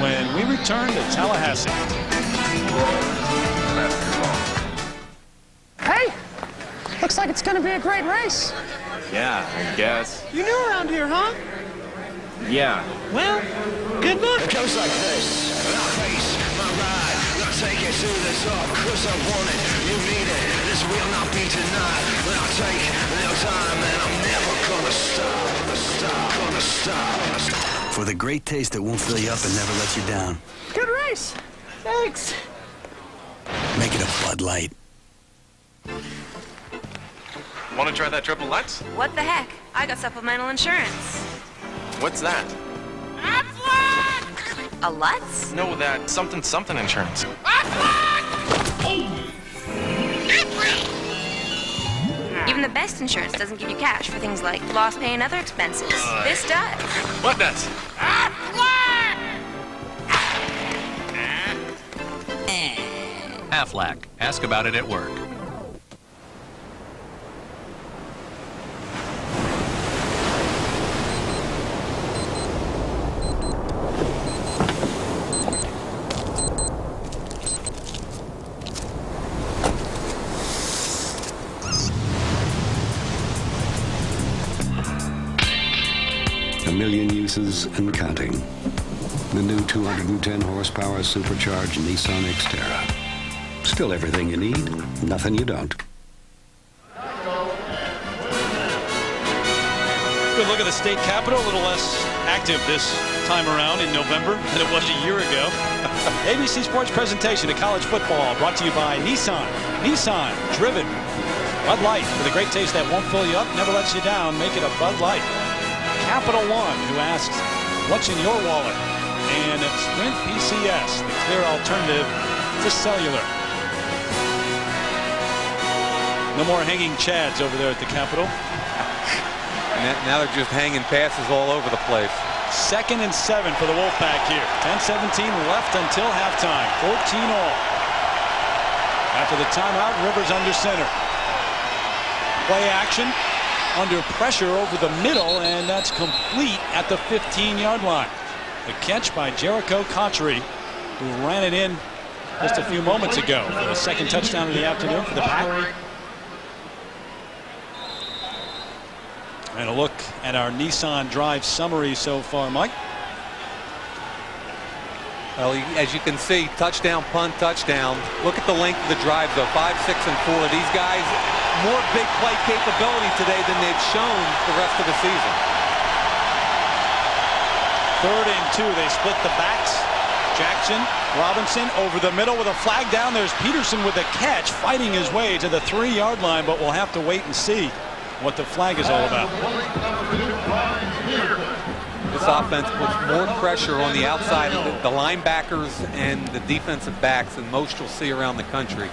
when we return to Tallahassee. Hey! Looks like it's going to be a great race. Yeah, I guess. You're new around here, huh? Yeah. Well, good luck. It goes like this. My race, my ride. I'll take it to the top. Cause I want it, you need it. This will not be denied. When I take a little time, and I'm never going to stop. For the great taste that won't fill you up and never lets you down. Good race. Thanks. Make it a Bud Light. Want to try that triple Lutz? What the heck? I got supplemental insurance. What's that? That's what? A Lutz? No, that something insurance. That's what? Oh. That's what? Even the best insurance doesn't give you cash for things like loss pay and other expenses. This does. What does? That's what? Aflac. Ask about it at work. And counting. The new 210 horsepower supercharged Nissan Xterra. Still everything you need, nothing you don't. Good look at the state capitol, a little less active this time around in November than it was a year ago. ABC Sports presentation of college football brought to you by Nissan. Nissan, driven. Bud Light, for the great taste that won't fill you up, never lets you down, make it a Bud Light. Capital One, who asks, what's in your wallet? And Sprint PCS, the clear alternative to cellular. No more hanging chads over there at the Capitol. Now they're just hanging passes all over the place. Second and 7 for the Wolfpack here. 10:17 left until halftime. 14-all. After the timeout, Rivers under center. Play action. Under pressure over the middle, and that's complete at the 15-yard line. The catch by Jericho Cotchery, who ran it in just a few moments ago for the second touchdown of the afternoon for the Pack. And a look at our Nissan drive summary so far, Mike. Well, as you can see, touchdown, punt, touchdown. Look at the length of the drive, though. 5, 6, and 4. These guys, more big play capability today than they've shown the rest of the season. 3rd and 2. They split the backs. Jackson Robinson over the middle with a flag down. There's Peterson with a catch, fighting his way to the 3-yard line, but we'll have to wait and see what the flag is all about. This offense puts more pressure on the outside of the linebackers and the defensive backs than most you'll see around the country.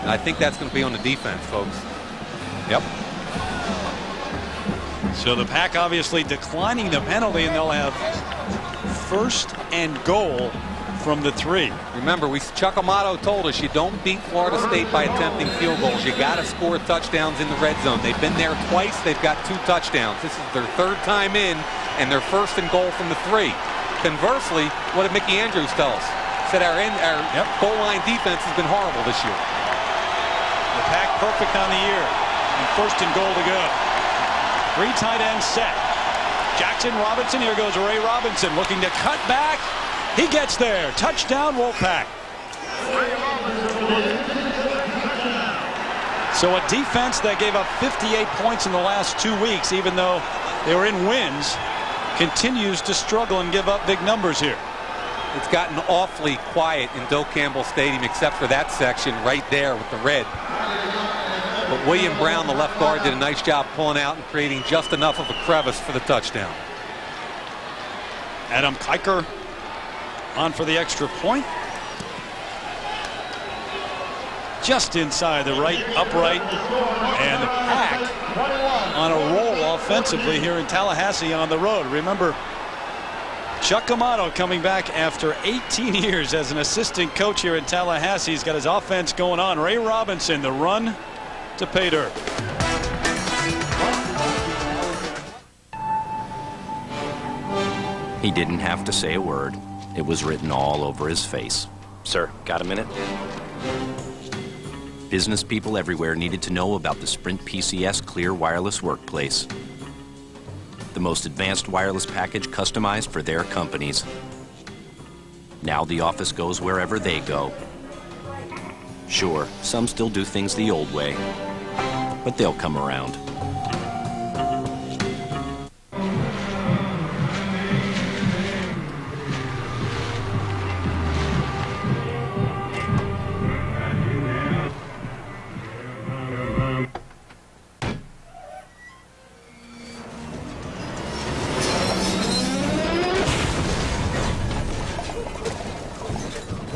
And I think that's going to be on the defense, folks. Yep. So the Pack obviously declining the penalty, and they'll have 1st and goal from the 3. Remember, Chuck Amato told us you don't beat Florida State by attempting field goals. You got to score touchdowns in the red zone. They've been there twice. They've got 2 touchdowns. This is their 3rd time in, and their 1st and goal from the 3. Conversely, what did Mickey Andrews tell us? Said our goal line defense has been horrible this year. The Pack perfect on the year, and 1st and goal to go. 3 tight ends set. Jackson Robinson, here goes Ray Robinson, looking to cut back. He gets there. Touchdown, Wolfpack. So a defense that gave up 58 points in the last 2 weeks, even though they were in wins, continues to struggle and give up big numbers here. It's gotten awfully quiet in Doak Campbell Stadium, except for that section right there with the red. But William Brown, the left guard, did a nice job pulling out and creating just enough of a crevice for the touchdown. Adam Kiker on for the extra point. Just inside the right upright, and the Pack on a roll offensively here in Tallahassee on the road. Remember, Chuck Amato coming back after 18 years as an assistant coach here in Tallahassee. He's got his offense going on. Ray Robinson, the run to pay dirt. He didn't have to say a word. It was written all over his face. Sir, got a minute? Business people everywhere needed to know about the Sprint PCS Clear Wireless Workplace, the most advanced wireless package customized for their companies. Now the office goes wherever they go. Sure, some still do things the old way, but they'll come around.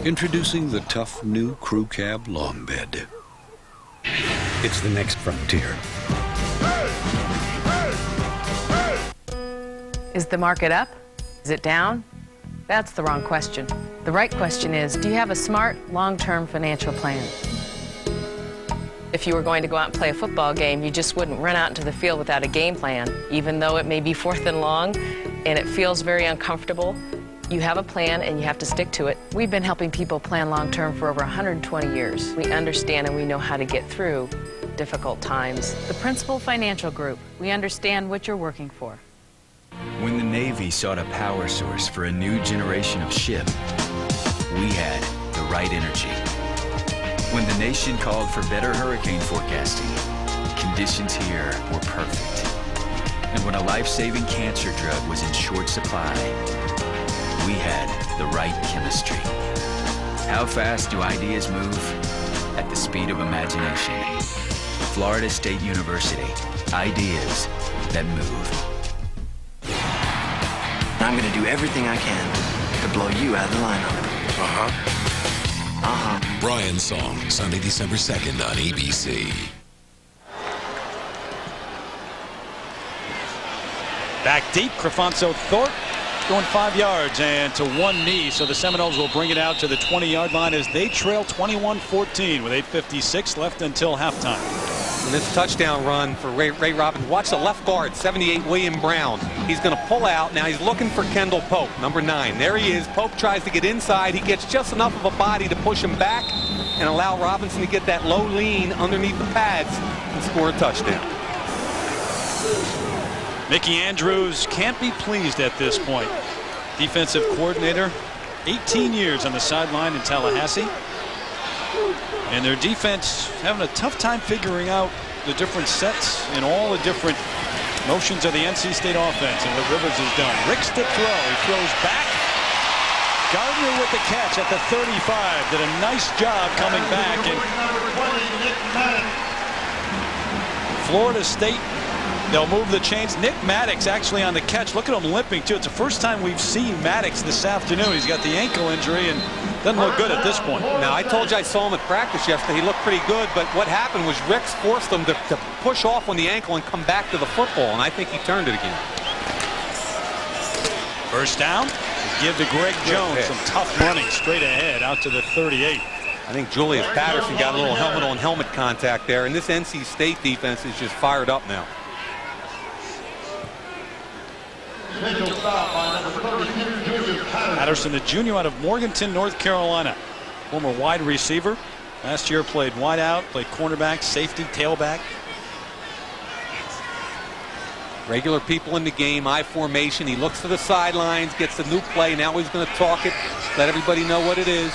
Introducing the tough new Crew Cab long bed. It's the next frontier. Is the market up? Is it down? That's the wrong question. The right question is, do you have a smart, long-term financial plan? If you were going to go out and play a football game, you just wouldn't run out into the field without a game plan. Even though it may be 4th and long and it feels very uncomfortable, you have a plan and you have to stick to it. We've been helping people plan long-term for over 120 years. We understand and we know how to get through difficult times. The Principal Financial Group. We understand what you're working for. When the Navy sought a power source for a new generation of ship, we had the right energy. When the nation called for better hurricane forecasting, conditions here were perfect. And when a life-saving cancer drug was in short supply, we had the right chemistry. How fast do ideas move? At the speed of imagination. Florida State University. Ideas that move. I'm going to do everything I can to blow you out of the lineup. Uh-huh. Uh-huh. Brian's Song, Sunday, December 2nd on ABC. Back deep, Rafonso Thorpe. Going 5 yards and to one knee, so the Seminoles will bring it out to the 20-yard line as they trail 21-14 with 8:56 left until halftime. And this touchdown run for Ray Robinson. Watch the left guard, 78, William Brown. He's going to pull out. Now he's looking for Kendall Pope, number 9. There he is. Pope tries to get inside. He gets just enough of a body to push him back and allow Robinson to get that low lean underneath the pads and score a touchdown. Mickey Andrews can't be pleased at this point. Defensive coordinator, 18 years on the sideline in Tallahassee. And their defense having a tough time figuring out the different sets and all the different Motions of the NC State offense and what Rivers has done. Rix to throw. He throws back. Gardner with the catch at the 35. Did a nice job coming back. And Florida State, they'll move the chains. Nick Maddox actually on the catch. Look at him limping, too. It's the first time we've seen Maddox this afternoon. He's got the ankle injury and doesn't look good at this point. Now, I told you I saw him at practice yesterday. He looked pretty good, but what happened was Rix forced him to push off on the ankle and come back to the football, and I think he turned it again. First down, give to Greg Jones. Some tough running straight ahead out to the 38. I think Julius Patterson got a little helmet-on-helmet contact there, and this NC State defense is just fired up now. Patterson, the junior out of Morganton, North Carolina, former wide receiver. Last year played wide out, played cornerback, safety, tailback. Regular people in the game, I formation. He looks to the sidelines, gets the new play. Now he's going to talk it, let everybody know what it is.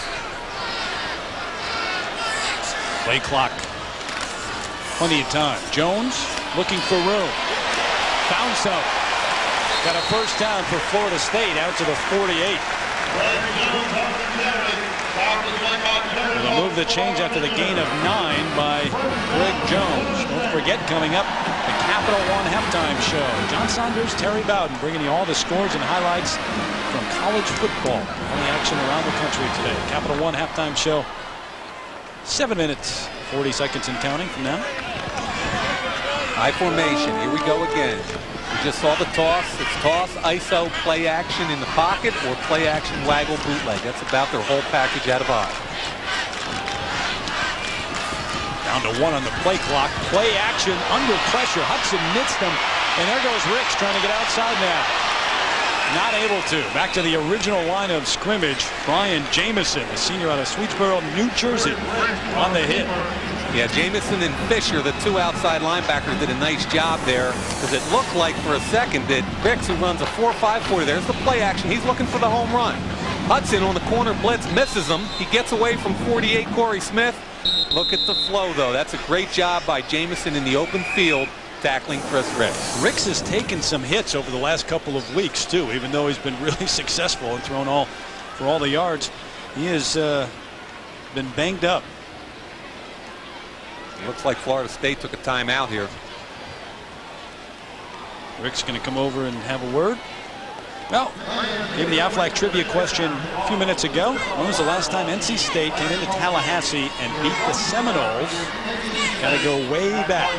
Play clock. Plenty of time. Jones looking for room. Found some. Got a first down for Florida State out to the 48. They'll move the change after the gain of 9 by Greg Jones. Don't forget, coming up, the Capital One halftime show. John Saunders, Terry Bowden, bringing you all the scores and highlights from college football on the action around the country today. Capital One halftime show. 7 minutes, 40 seconds and counting from now. I formation. Here we go again. We just saw the toss. It's toss, ISO, play action in the pocket, or play action, waggle, bootleg. That's about their whole package out of odds. Down to 1 on the play clock. Play action under pressure. Hudson missed them, and there goes Rix trying to get outside now. Not able to. Back to the original line of scrimmage. Brian Jamison, a senior out of Swedesboro, New Jersey, on the hit. Yeah, Jamison and Fisher, the two outside linebackers, did a nice job there, because it looked like for a second that Rix, who runs a 4.54, there's the play action. He's looking for the home run. Hudson on the corner blitz misses him. He gets away from 48 Corey Smith. Look at the flow, though. That's a great job by Jamison in the open field, tackling Chris Rix. Rix has taken some hits over the last couple of weeks, too, even though he's been really successful and thrown for all the yards. He has been banged up. It looks like Florida State took a timeout here. Rix going to come over and have a word. Well, gave the Aflac trivia question a few minutes ago. When was the last time NC State came into Tallahassee and beat the Seminoles? Got to go way back.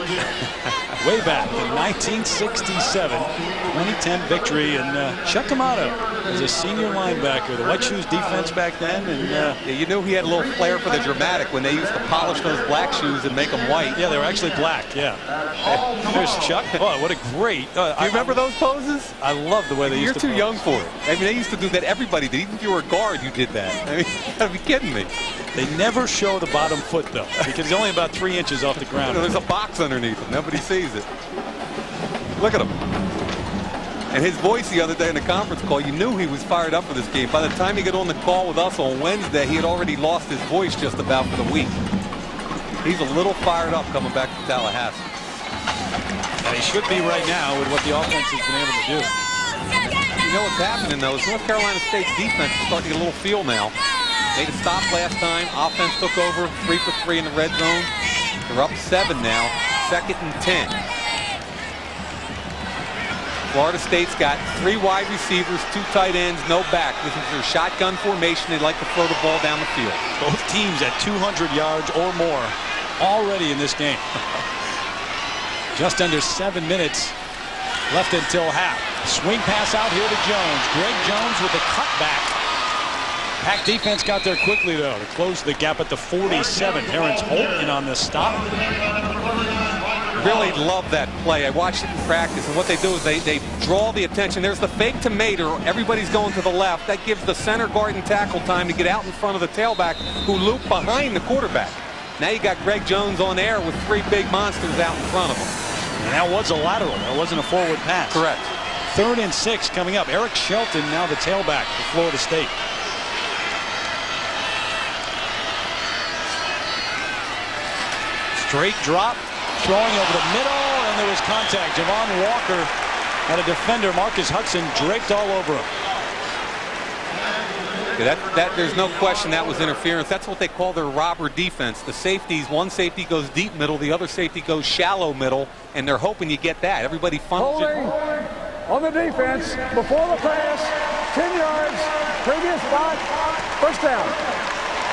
Way back in 1967. 2010 victory. And Chuck Amato was a senior linebacker. The White Shoes defense back then. And yeah, you knew he had a little flair for the dramatic when they used to polish those black shoes and make them white. Yeah, they were actually black, yeah. Here's Chuck. Oh, what a great. Do you remember those poses? I love the way they used to. You're too young for it. I mean, they used to do that. Everybody did. Even if you were a guard, you did that. I mean, you gotta be kidding me. They never show the bottom foot, though, because it's only about 3 inches off the ground. There's a box underneath him. Nobody sees it. Look at him. And his voice the other day in the conference call, you knew he was fired up for this game. By the time he got on the call with us on Wednesday, he had already lost his voice just about for the week. He's a little fired up coming back to Tallahassee. And he should be right now with what the offense has been able to do. You know what's happening, though, is North Carolina State's defense is starting to get a little feel now. Made a stop last time. Offense took over, 3 for 3 in the red zone. They're up 7 now, 2nd and 10. Florida State's got 3 wide receivers, 2 tight ends, no back. This is their shotgun formation. They like to throw the ball down the field. Both teams at 200 yards or more already in this game. Just under 7 minutes left until half. Swing pass out here to Jones. Greg Jones with a cutback. Pack defense got there quickly, though, to close the gap at the 47. Terrence Holt in on the stop. Really love that play. I watched it in practice, and what they do is they draw the attention. There's the fake to Mader. Everybody's going to the left. That gives the center guard and tackle time to get out in front of the tailback, who loop behind the quarterback. Now you got Greg Jones on air with 3 big monsters out in front of him. And that was a lateral. That wasn't a forward pass. Correct. 3rd and 6 coming up. Eric Shelton now the tailback for Florida State. Straight drop, throwing over the middle, and there was contact. Javon Walker had a defender, Marcus Hudson, draped all over him. Yeah, there's no question that was interference. That's what they call their robber defense. The safeties, one safety goes deep middle, the other safety goes shallow middle, and they're hoping you get that. Everybody funnels it. On the defense, before the pass, 10 yards, previous spot, first down.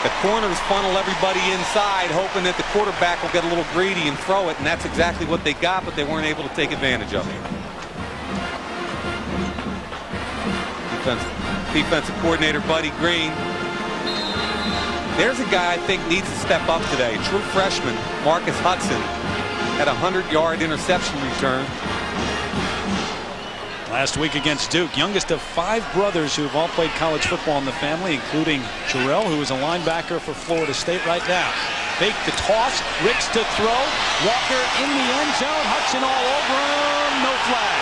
The corners funnel everybody inside, hoping that the quarterback will get a little greedy and throw it, and that's exactly what they got, but they weren't able to take advantage of it. Defensive coordinator Buddy Green. There's a guy I think needs to step up today. True freshman Marcus Hudson at a 100-yard interception return. Last week against Duke, youngest of five brothers who've all played college football in the family, including Jarrell, who is a linebacker for Florida State right now. Fake the toss, Rix to throw, Walker in the end zone, Hudson all over him, no flag.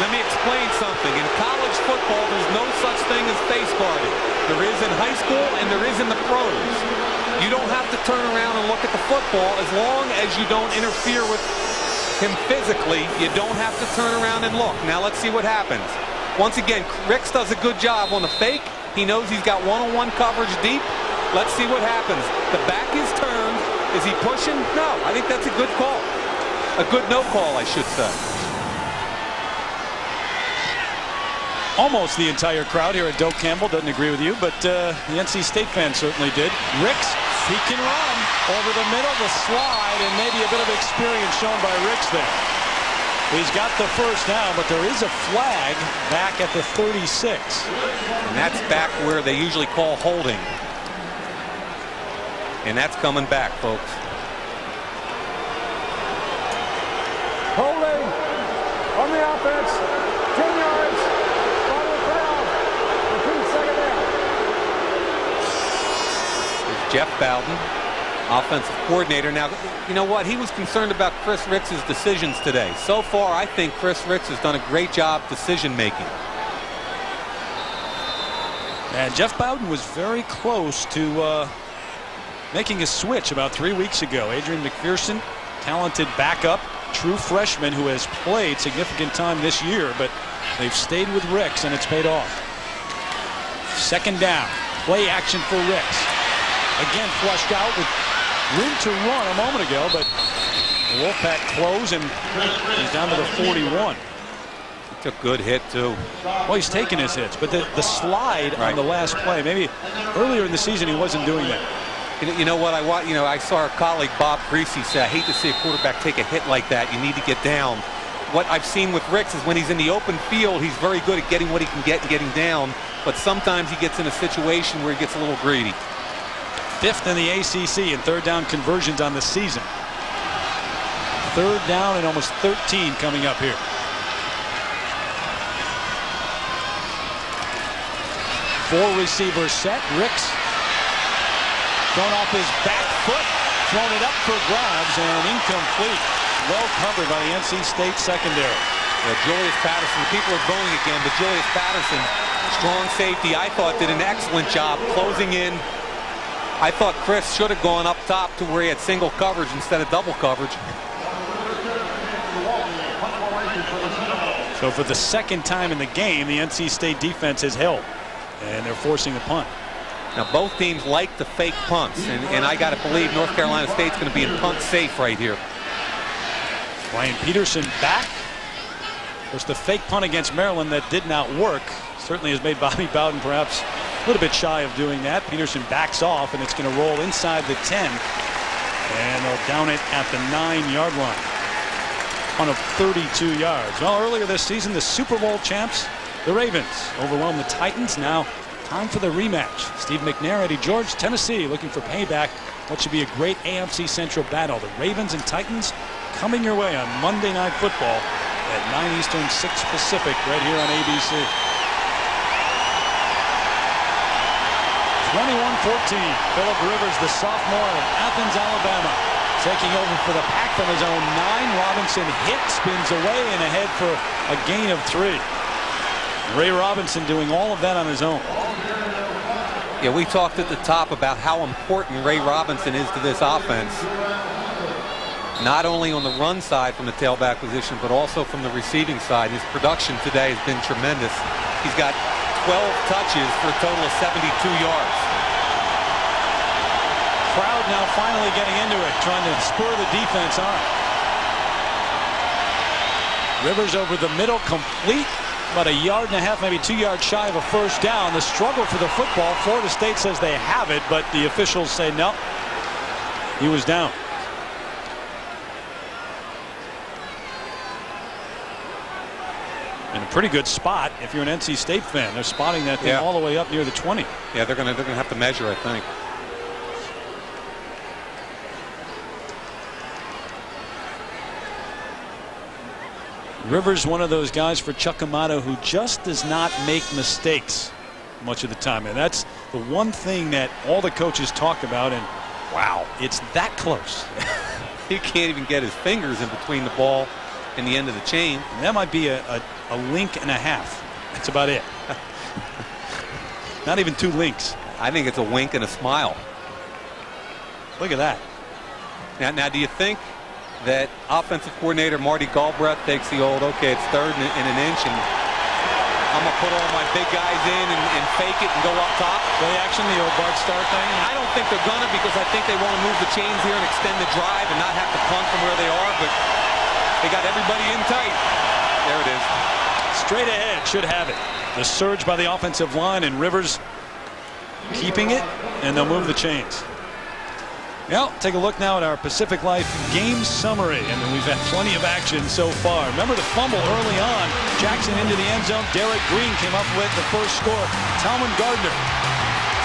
Let me explain something. In college football, there's no such thing as face guarding. There is in high school and there is in the pros. You don't have to turn around and look at the football as long as you don't interfere with him physically. You don't have to turn around and look. Now let's see what happens. Once again, Rix does a good job on the fake. He knows he's got one-on-one coverage deep. Let's see what happens. The back is turned. Is he pushing? No. I think that's a good call. A good no call, I should say. Almost the entire crowd here at Doak Campbell doesn't agree with you, but the NC State fans certainly did. Rix, he can run over the middle, the slide, and maybe a bit of experience shown by Rix there. He's got the first down, but there is a flag back at the 36. And that's back where they usually call holding. And that's coming back, folks. Holding on the offense. Jeff Bowden, offensive coordinator. Now, you know what? He was concerned about Chris Rix's decisions today. So far, I think Chris Rix has done a great job decision-making. And Jeff Bowden was very close to making a switch about 3 weeks ago. Adrian McPherson, talented backup, true freshman who has played significant time this year, but they've stayed with Rix, and it's paid off. Second down, play action for Rix. Again, flushed out with room to run a moment ago, but the Wolfpack close, and he's down to the 41. He took a good hit, too. Well, he's taking his hits, but the slide right on the last play, maybe earlier in the season he wasn't doing that. You know what? I saw our colleague Bob Greasy say, I hate to see a quarterback take a hit like that. You need to get down. What I've seen with Rix is when he's in the open field, he's very good at getting what he can get and getting down, but sometimes he gets in a situation where he gets a little greedy. Fifth in the ACC in third down conversions on the season. Third down and almost 13 coming up here. Four receivers set. Rix thrown off his back foot, thrown it up for grabs and incomplete. Well covered by the NC State secondary. Now, Julius Patterson, people are going again, but Julius Patterson, strong safety, I thought did an excellent job closing in. I thought Chris should have gone up top to where he had single coverage instead of double coverage. So for the second time in the game, the NC State defense has held, and they're forcing a punt. Now both teams like the fake punts, and I got to believe North Carolina State's going to be in punt safe right here. Brian Peterson back. There's the fake punt against Maryland that did not work. Certainly has made Bobby Bowden perhaps a little bit shy of doing that. Peterson backs off, and it's going to roll inside the 10. And they'll down it at the 9-yard line. Punt of 32 yards. Well, earlier this season, the Super Bowl champs, the Ravens, overwhelmed the Titans. Now, time for the rematch. Steve McNair, Eddie George, Tennessee, looking for payback. What should be a great AFC Central battle. The Ravens and Titans coming your way on Monday Night Football at 9 Eastern, 6 Pacific, right here on ABC. 21-14, Philip Rivers, the sophomore in Athens, Alabama, taking over for the pack from his own 9. Robinson hit, spins away, and ahead for a gain of 3. Ray Robinson doing all of that on his own. Yeah, we talked at the top about how important Ray Robinson is to this offense. not only on the run side from the tailback position, but also from the receiving side. His production today has been tremendous. He's got 12 touches for a total of 72 yards. Crowd now finally getting into it, trying to spur the defense on. Rivers over the middle, complete, about a yard and a half, maybe 2 yards shy of a first down. The struggle for the football. Florida State says they have it, but the officials say no. He was down. In a pretty good spot if you're an NC State fan. They're spotting that thing all the way up near the 20. Yeah, they're gonna have to measure, I think. Rivers, one of those guys for Chuck Amato who just does not make mistakes much of the time. And that's the one thing that all the coaches talk about. And wow, it's that close. He can't even get his fingers in between the ball and the end of the chain. And that might be a link and a half. That's about it. Not even two links. I think it's a wink and a smile. Look at that. Now do you think that offensive coordinator Marty Galbraith takes the old, okay, it's third and an inch, and I'm going to put all my big guys in and fake it and go up top? Play action, the old Bart Starr thing? I don't think they're going to, because I think they want to move the chains here and extend the drive and not have to punt from where they are, but they got everybody in tight. There it is. Straight ahead, should have it. The surge by the offensive line, and Rivers keeping it, and they'll move the chains. Well, take a look now at our Pacific Life game summary, and we've had plenty of action so far. Remember the fumble early on. Jackson into the end zone. Derek Green came up with the first score. Tallman Gardner,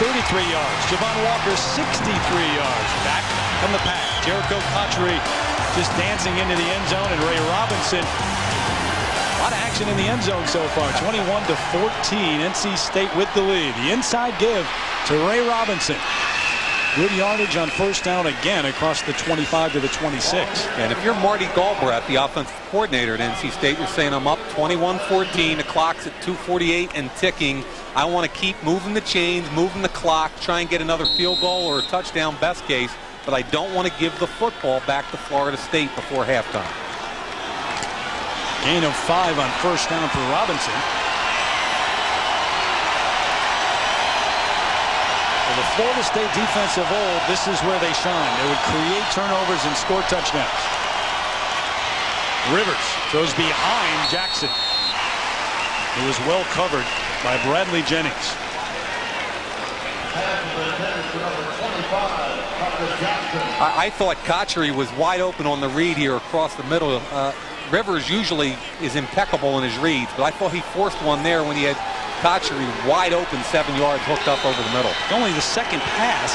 33 yards. Javon Walker, 63 yards. Back from the pack, Jericho Cotchery just dancing into the end zone, and Ray Robinson. A lot of action in the end zone so far. 21-14, NC State with the lead. The inside give to Ray Robinson. Good yardage on first down again across the 25 to the 26. And if you're Marty Galbraith, the offensive coordinator at NC State, you're saying, I'm up 21-14. The clock's at 2:48 and ticking. I want to keep moving the chains, moving the clock, try and get another field goal or a touchdown, best case. But I don't want to give the football back to Florida State before halftime. Gain of 5 on first down for Robinson. The Florida State defense of old, this is where they shine. They would create turnovers and score touchdowns. Rivers goes behind Jackson. It was well covered by Bradley Jennings. I thought Cotchery was wide open on the read here across the middle. Rivers usually is impeccable in his reads, but I thought he forced one there when he had Cotchery wide open, 7 yards, hooked up over the middle. Only the second pass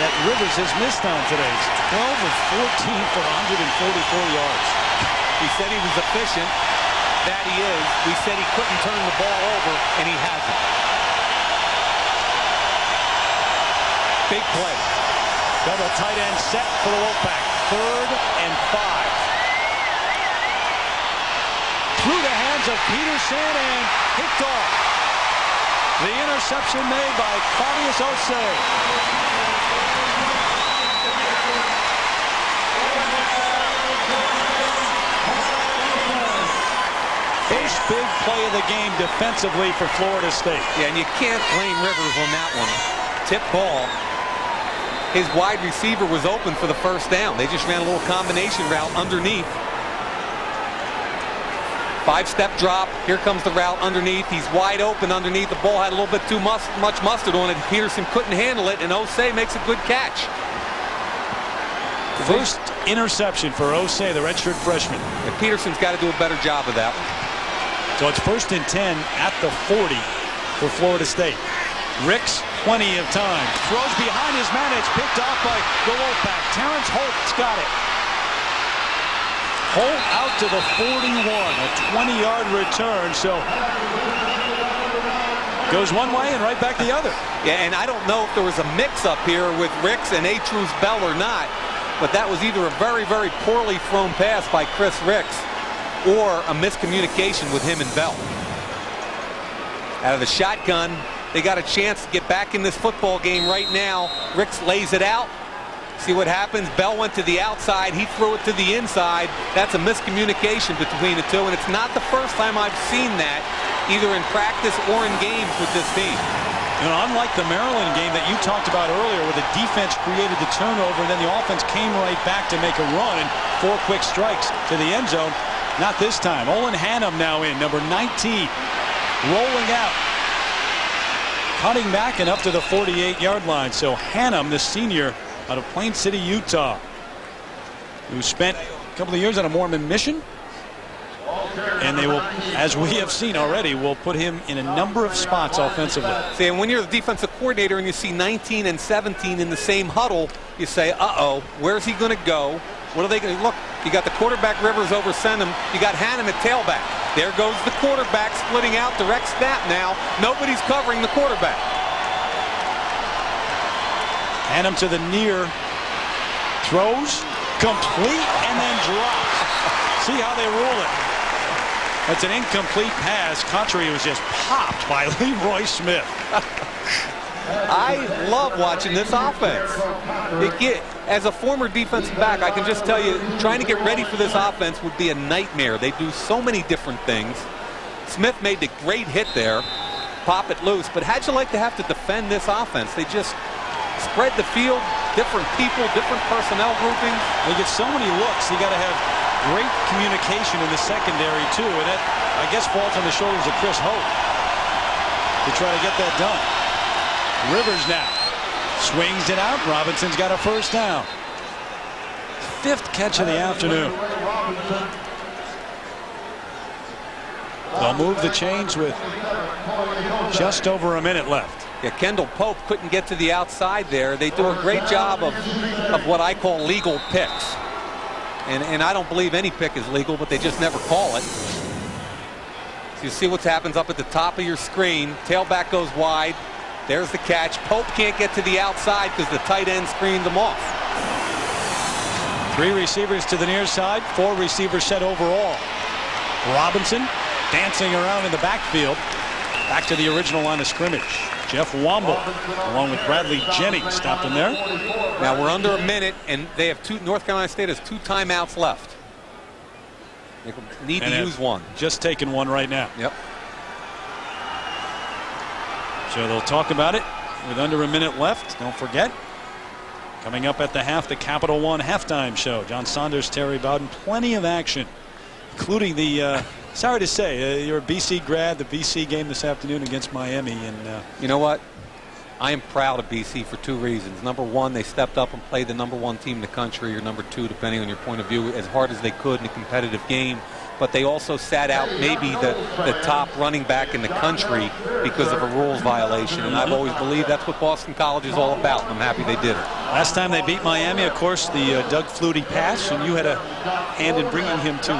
that Rivers has missed on today. It's 12 of 14 for 144 yards. We said he was efficient. That he is. We said he couldn't turn the ball over, and he hasn't. Big play. Double tight end set for the Wolfpack. 3rd and 5. Through the hands of Peterson and kicked off. The interception made by Claudius Oseh. First big play of the game defensively for Florida State. Yeah, and you can't blame Rivers on that one. Tip ball. His wide receiver was open for the first down. They just ran a little combination route underneath. Five-step drop. Here comes the route underneath. He's wide open underneath. The ball had a little bit too much mustard on it. And Peterson couldn't handle it, and Oseh makes a good catch. First interception for Oseh, the redshirt freshman. And Peterson's got to do a better job of that one. So it's 1st and 10 at the 40 for Florida State. Rix, plenty of time. Throws behind his man. It's picked off by the Wolfpack. Terrence Holt's got it. Holt out to the 41, a 20-yard return, so goes one way and right back the other. Yeah, and I don't know if there was a mix-up here with Rix and H.U. Bell or not, but that was either a very, very poorly thrown pass by Chris Rix or a miscommunication with him and Bell. Out of the shotgun, they got a chance to get back in this football game right now. Rix lays it out. See what happens. Bell went to the outside. He threw it to the inside. That's a miscommunication between the two, and it's not the first time I've seen that, either in practice or in games with this team. You know, unlike the Maryland game that you talked about earlier, where the defense created the turnover, and then the offense came right back to make a run, and 4 quick strikes to the end zone. Not this time. Olin Hannum now in, number 19, rolling out, cutting back and up to the 48-yard line. So Hannum, the senior out of Plain City, Utah, who spent a couple of years on a Mormon mission. And they will, as we have seen already, will put him in a number of spots offensively. See, and when you're the defensive coordinator and you see 19 and 17 in the same huddle, you say, uh-oh, where's he going to go? What are they going to look? You got the quarterback Rivers over Senham. You got Hannum at tailback. There goes the quarterback splitting out, direct snap now. Nobody's covering the quarterback. Hannum to the near, throws, complete, and then drops. See how they rule it. That's an incomplete pass. Cotchery was just popped by Leroy Smith. I love watching this offense. As a former defensive back, I can just tell you, trying to get ready for this offense would be a nightmare. They do so many different things. Smith made the great hit there. Pop it loose. But how'd you like to have to defend this offense? They just spread the field, different people, different personnel groupings. They get so many looks. You got to have great communication in the secondary, too, and that, I guess, falls on the shoulders of Chris Holt to try to get that done. Rivers now swings it out. Robinson's got a first down. 5th catch of the afternoon. They'll move the chains with just over a minute left. Yeah, Kendall Pope couldn't get to the outside there. They do a great job of what I call legal picks. And I don't believe any pick is legal, but they just never call it. So you see what happens up at the top of your screen. Tailback goes wide. There's the catch. Pope can't get to the outside because the tight end screened them off. 3 receivers to the near side, 4 receivers set overall. Robinson dancing around in the backfield. Back to the original line of scrimmage. Jeff Womble, along with Bradley Jennings, stopped him there. Now we're under a minute, and they have North Carolina State has 2 timeouts left. They need to use one. Just taking one right now. Yep. So they'll talk about it with under a minute left. Don't forget, coming up at the half, the Capital One halftime show. John Saunders, Terry Bowden, plenty of action, including the... sorry to say, you're a BC grad, the BC game this afternoon against Miami. And you know what? I am proud of BC for 2 reasons. Number 1, they stepped up and played the number 1 team in the country, or number 2, depending on your point of view, as hard as they could in a competitive game. But they also sat out maybe the top running back in the country because of a rules violation. And I've always believed that's what Boston College is all about, and I'm happy they did it. Last time they beat Miami, of course, the Doug Flutie pass, and you had a hand in bringing him to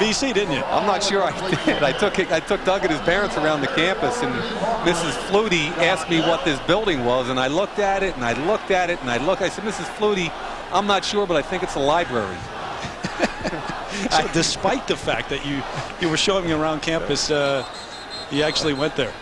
BC, didn't you? I'm not sure I did. I took Doug and his parents around the campus, and Mrs. Flutie asked me what this building was, and I looked at it, and I looked at it, and I said, Mrs. Flutie, I'm not sure, but I think it's a library. So despite the fact that you were showing me around campus, you actually went there.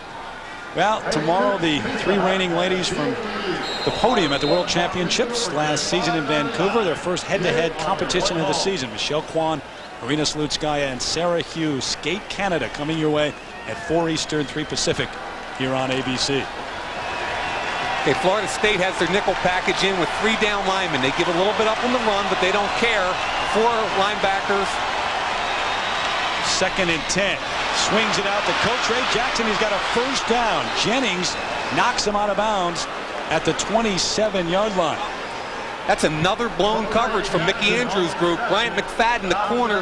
Well, tomorrow the 3 reigning ladies from the podium at the World Championships last season in Vancouver, their first head-to-head competition of the season. Michelle Kwan, Irina Slutskaya, and Sarah Hughes. Skate Canada coming your way at 4 Eastern, 3 Pacific here on ABC. Okay, Florida State has their nickel package in with 3 down linemen. They give a little bit up on the run, but they don't care. 4 linebackers. 2nd and 10. Swings it out to coach Ray Jackson. He's got a first down. Jennings knocks him out of bounds at the 27-yard line. That's another blown coverage from Mickey Andrews' group. Bryant McFadden, the corner,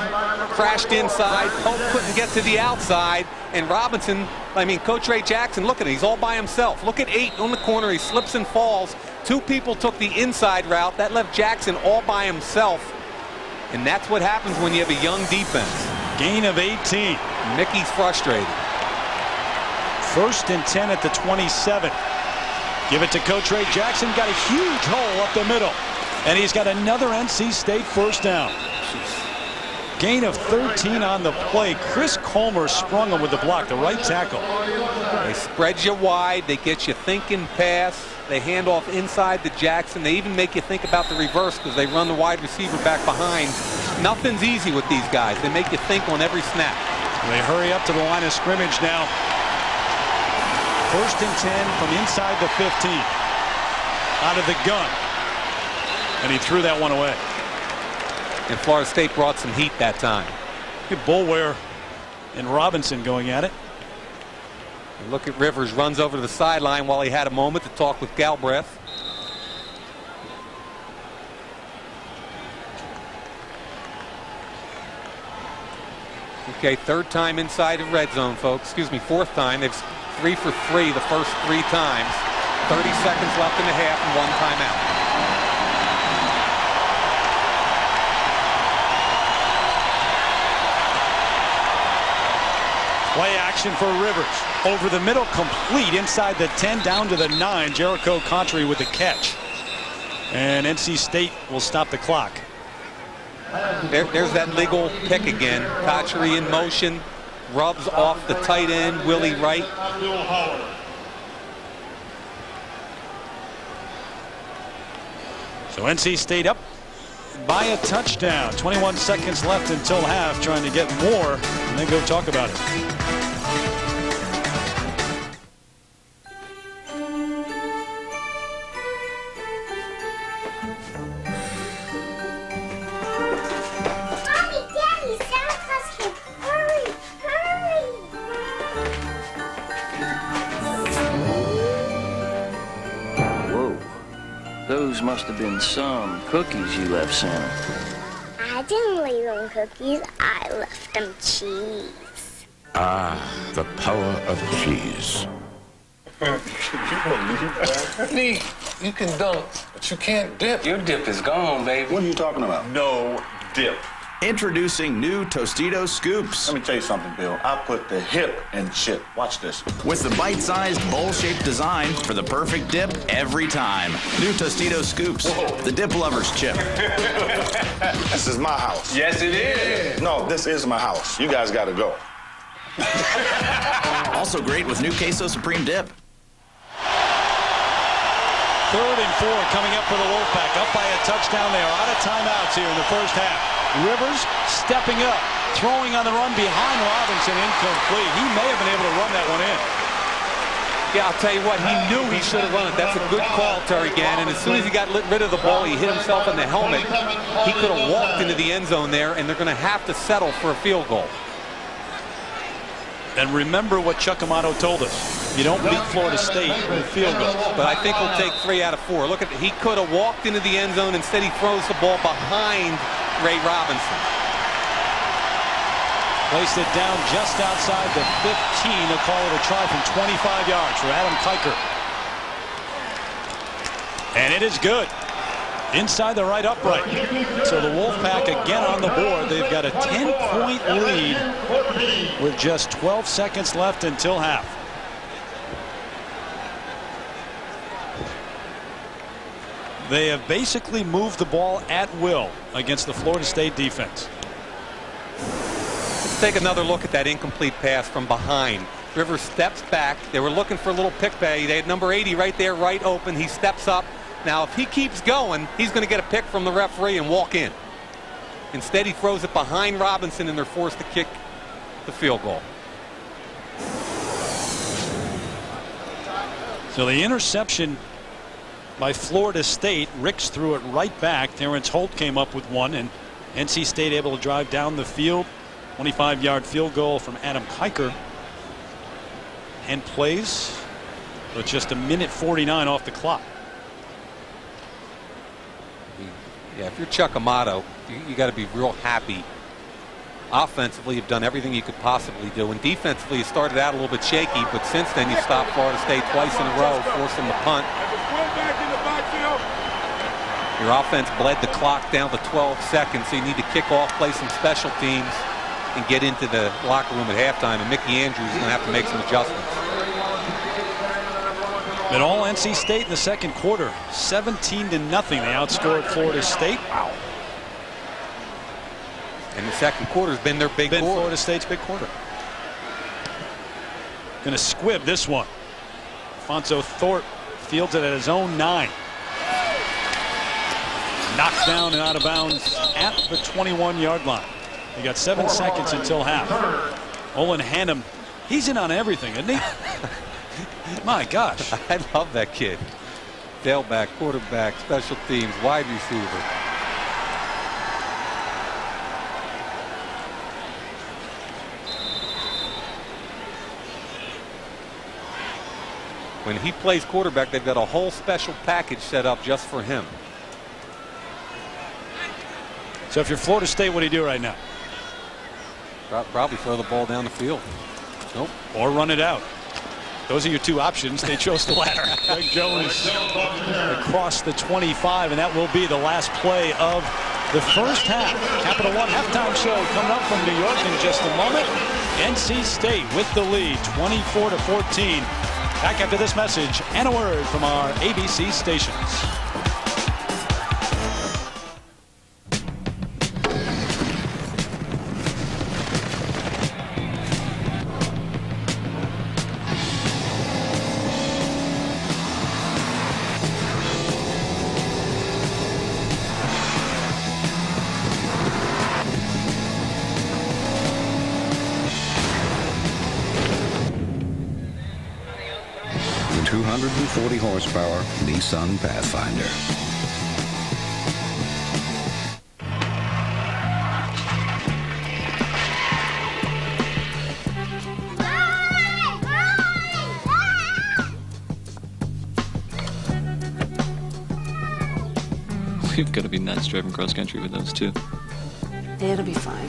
crashed inside. Pope couldn't get to the outside. And Coach Ray Jackson, look at it. He's all by himself. Look at 8 on the corner. He slips and falls. 2 people took the inside route. That left Jackson all by himself. And that's what happens when you have a young defense. Gain of 18. Mickey's frustrated. 1st and 10 at the 27. Give it to Coach Ray Jackson. Got a huge hole up the middle. And he's got another NC State first down. Gain of 13 on the play. Chris Colmer sprung him with the block, the right tackle. They spread you wide. They get you thinking pass. They hand off inside to Jackson. They even make you think about the reverse because they run the wide receiver back behind. Nothing's easy with these guys. They make you think on every snap. They hurry up to the line of scrimmage now. First and 10 from inside the 15. Out of the gun. And he threw that one away. And Florida State brought some heat that time. Look at Boulware and Robinson going at it. And look at Rivers, runs over to the sideline while he had a moment to talk with Galbraith. Okay, third time inside the red zone, folks. Excuse me, fourth time. It's 3 for 3 the first 3 times. 30 seconds left in the half and 1 timeout. Play action for Rivers. Over the middle, complete inside the 10, down to the 9. Jericho Cotchery with the catch. And NC State will stop the clock. There's that legal pick again. Cotchery in motion. Rubs off the tight end, Willie Wright. So NC State up by a touchdown. 21 seconds left until half, trying to get more, and then go talk about it. Must have been some cookies you left, Santa. I didn't leave them cookies. I left them cheese. Ah, the power of cheese. Nick, you can dunk, but you can't dip. Your dip is gone, baby. What are you talking about? No dip. Introducing new Tostitos Scoops. Let me tell you something, Bill. I put the hip in chip. Watch this. With the bite-sized, bowl-shaped design for the perfect dip every time. New Tostitos Scoops. Whoa. The dip lover's chip. This is my house. Yes, it is. No, this is my house. You guys got to go. Also great with new Queso Supreme Dip. Third and 4 coming up for the Wolfpack. Up by a touchdown. They are out of timeouts here in the first half. Rivers stepping up, throwing on the run behind Robinson, incomplete. He may have been able to run that one in. Yeah, I'll tell you what, he knew he should have run it. That's a good call, Terry Gannon. As soon as he got rid of the ball, he hit himself in the helmet. He could have walked into the end zone there, and they're going to have to settle for a field goal. And remember what Chuck Amato told us. You don't beat Florida State with field goals. But I think we'll take 3 out of 4. Look at it. He could have walked into the end zone. Instead, he throws the ball behind Ray Robinson. Placed it down just outside the 15. They'll call it a try from 25 yards for Adam Kiker. And it is good. Inside the right upright. So the Wolfpack again on the board. They've got a 10-point lead with just 12 seconds left until half. They have basically moved the ball at will against the Florida State defense. Let's take another look at that incomplete pass from behind. Rivers steps back. They were looking for a little pick play. They had number 80 right there, right open. He steps up. Now, if he keeps going, he's going to get a pick from the referee and walk in. Instead, he throws it behind Robinson, and they're forced to kick the field goal. So the interception by Florida State, Rix threw it right back. Terrence Holt came up with one, and NC State able to drive down the field. 25-yard field goal from Adam Kiker. 10 plays, but just a minute 49 off the clock. Yeah, if you're Chuck Amato, you got to be real happy. Offensively, you've done everything you could possibly do, and defensively, you started out a little bit shaky, but since then, you stopped Florida State twice in a row, forcing the punt. Your offense bled the clock down to 12 seconds, so you need to kick off, play some special teams, and get into the locker room at halftime, and Mickey Andrews is going to have to make some adjustments. But all NC State in the second quarter, 17 to nothing. They outscored Florida State. Wow. And the second quarter's been their big quarter. Florida State's big quarter. Going to squib this one. Rafonso Thorpe fields it at his own 9. Knocked down and out of bounds at the 21-yard line. They got 7 seconds until half. Olin Hannum, he's in on everything, isn't he? My gosh. I love that kid. Tailback, quarterback, special teams, wide receiver. When he plays quarterback, they've got a whole special package set up just for him. So if you're Florida State, what do you do right now? Probably throw the ball down the field. Nope. Or run it out. Those are your two options. They chose the latter. Greg Jones across the 25, and that will be the last play of the first half. Capital One halftime show coming up from New York in just a moment. NC State with the lead, 24-14. Back after this message and a word from our ABC stations. Horsepower Nissan Pathfinder. We've got to be nuts driving cross country with those two. It'll be fine.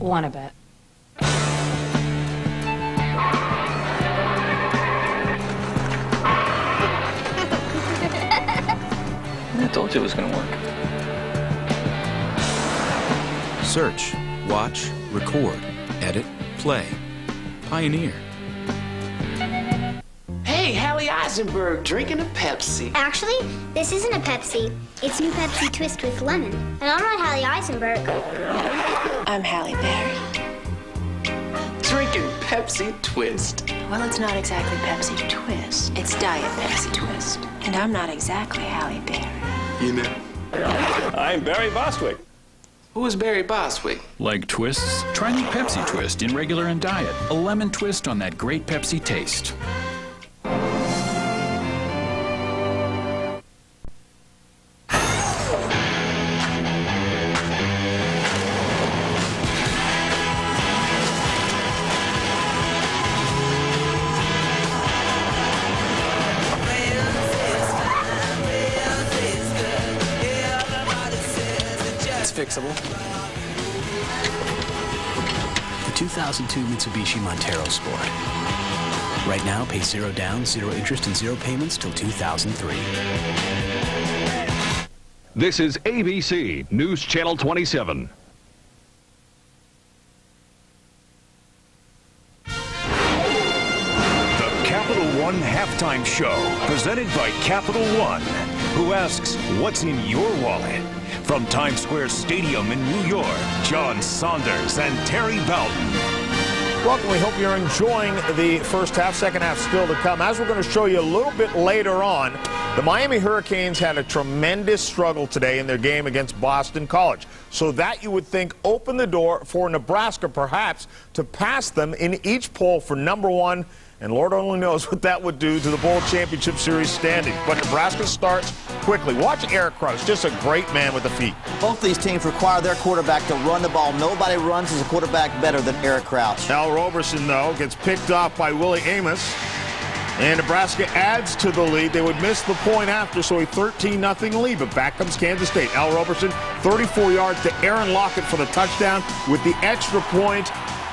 Want to bet. I told you it was going to work. Search, watch, record, edit, play. Pioneer. Hey, Hallie Eisenberg drinking a Pepsi. Actually, this isn't a Pepsi. It's new Pepsi Twist with lemon. And I'm not Hallie Eisenberg. I'm Halle Berry. Drinking Pepsi Twist. Well, it's not exactly Pepsi Twist. It's Diet Pepsi Twist. And I'm not exactly Halle Berry. You know. I'm Barry Bostwick. Who is Barry Bostwick? Like twists? Try new Pepsi Twist in regular and diet. A lemon twist on that great Pepsi taste. The 2002 Mitsubishi Montero Sport. Right now, pay 0 down, 0 interest, and 0 payments till 2003. This is ABC News Channel 27. One halftime show presented by Capital One, who asks what's in your wallet. From Times Square Stadium in New York, John Saunders and Terry Bowden. Welcome. We hope you're enjoying the first half. Second half still to come. As we're going to show you a little bit later on, the Miami Hurricanes had a tremendous struggle today in their game against Boston College. So that, you would think, opened the door for Nebraska perhaps to pass them in each poll for number 1. And Lord only knows what that would do to the Bowl Championship Series standing. But Nebraska starts quickly. Watch Eric Crouse, just a great man with the feet. Both these teams require their quarterback to run the ball. Nobody runs as a quarterback better than Eric Crouse. Al Roberson, though, gets picked off by Willie Amos. And Nebraska adds to the lead. They would miss the point after, so a 13-0 lead. But back comes Kansas State. Al Roberson, 34 yards to Aaron Lockett for the touchdown with the extra point.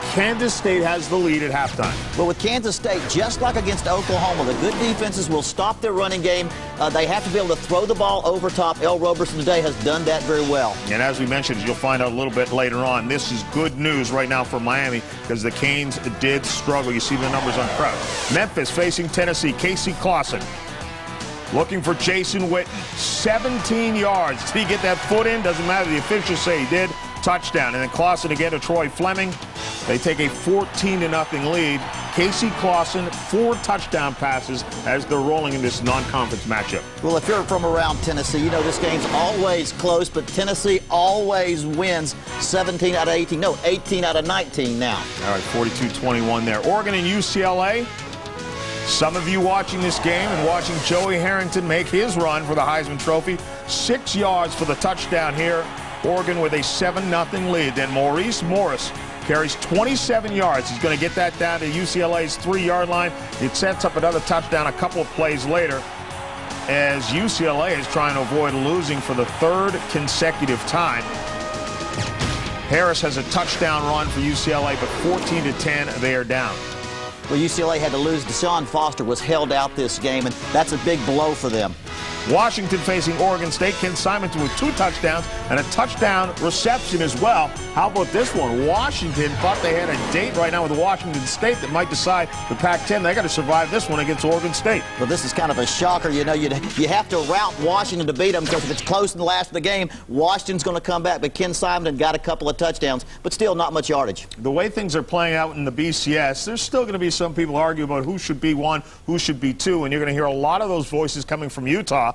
Kansas State has the lead at halftime. But with Kansas State, just like against Oklahoma, the good defenses will stop their running game. They have to be able to throw the ball over top. L. Roberson today has done that very well. And as we mentioned, you'll find out a little bit later on, this is good news right now for Miami because the Canes did struggle. You see the numbers on crowd. Memphis facing Tennessee. Casey Clausen looking for Jason Witten. 17 yards. Did he get that foot in? Doesn't matter. The officials say he did. Touchdown. And then Clausen again to Troy Fleming. They take a 14-0 lead. Casey Clausen, 4 touchdown passes as they're rolling in this non-conference matchup. Well, if you're from around Tennessee, you know this game's always close, but Tennessee always wins 17 out of 18. No, 18 out of 19 now. All right, 42-21 there. Oregon and UCLA. Some of you watching this game and watching Joey Harrington make his run for the Heisman Trophy. 6 yards for the touchdown here. Oregon with a 7-0 lead. Then Maurice Morris carries 27 yards. He's going to get that down to UCLA's 3-yard line. It sets up another touchdown a couple of plays later as UCLA is trying to avoid losing for the 3rd consecutive time. Harris has a touchdown run for UCLA, but 14-10, they are down. Well, UCLA had to lose. Deshaun Foster was held out this game, and that's a big blow for them. Washington facing Oregon State. Ken Simonton with 2 touchdowns and a touchdown reception as well. How about this one? Washington thought they had a date right now with Washington State that might decide the Pac-10. They got to survive this one against Oregon State. Well, this is kind of a shocker. You know, you have to rout Washington to beat them because if it's close in the last of the game, Washington's going to come back. But Ken Simonton got a couple of touchdowns, but still not much yardage. The way things are playing out in the BCS, there's still going to be some people argue about who should be 1, who should be 2, and you're going to hear a lot of those voices coming from Utah.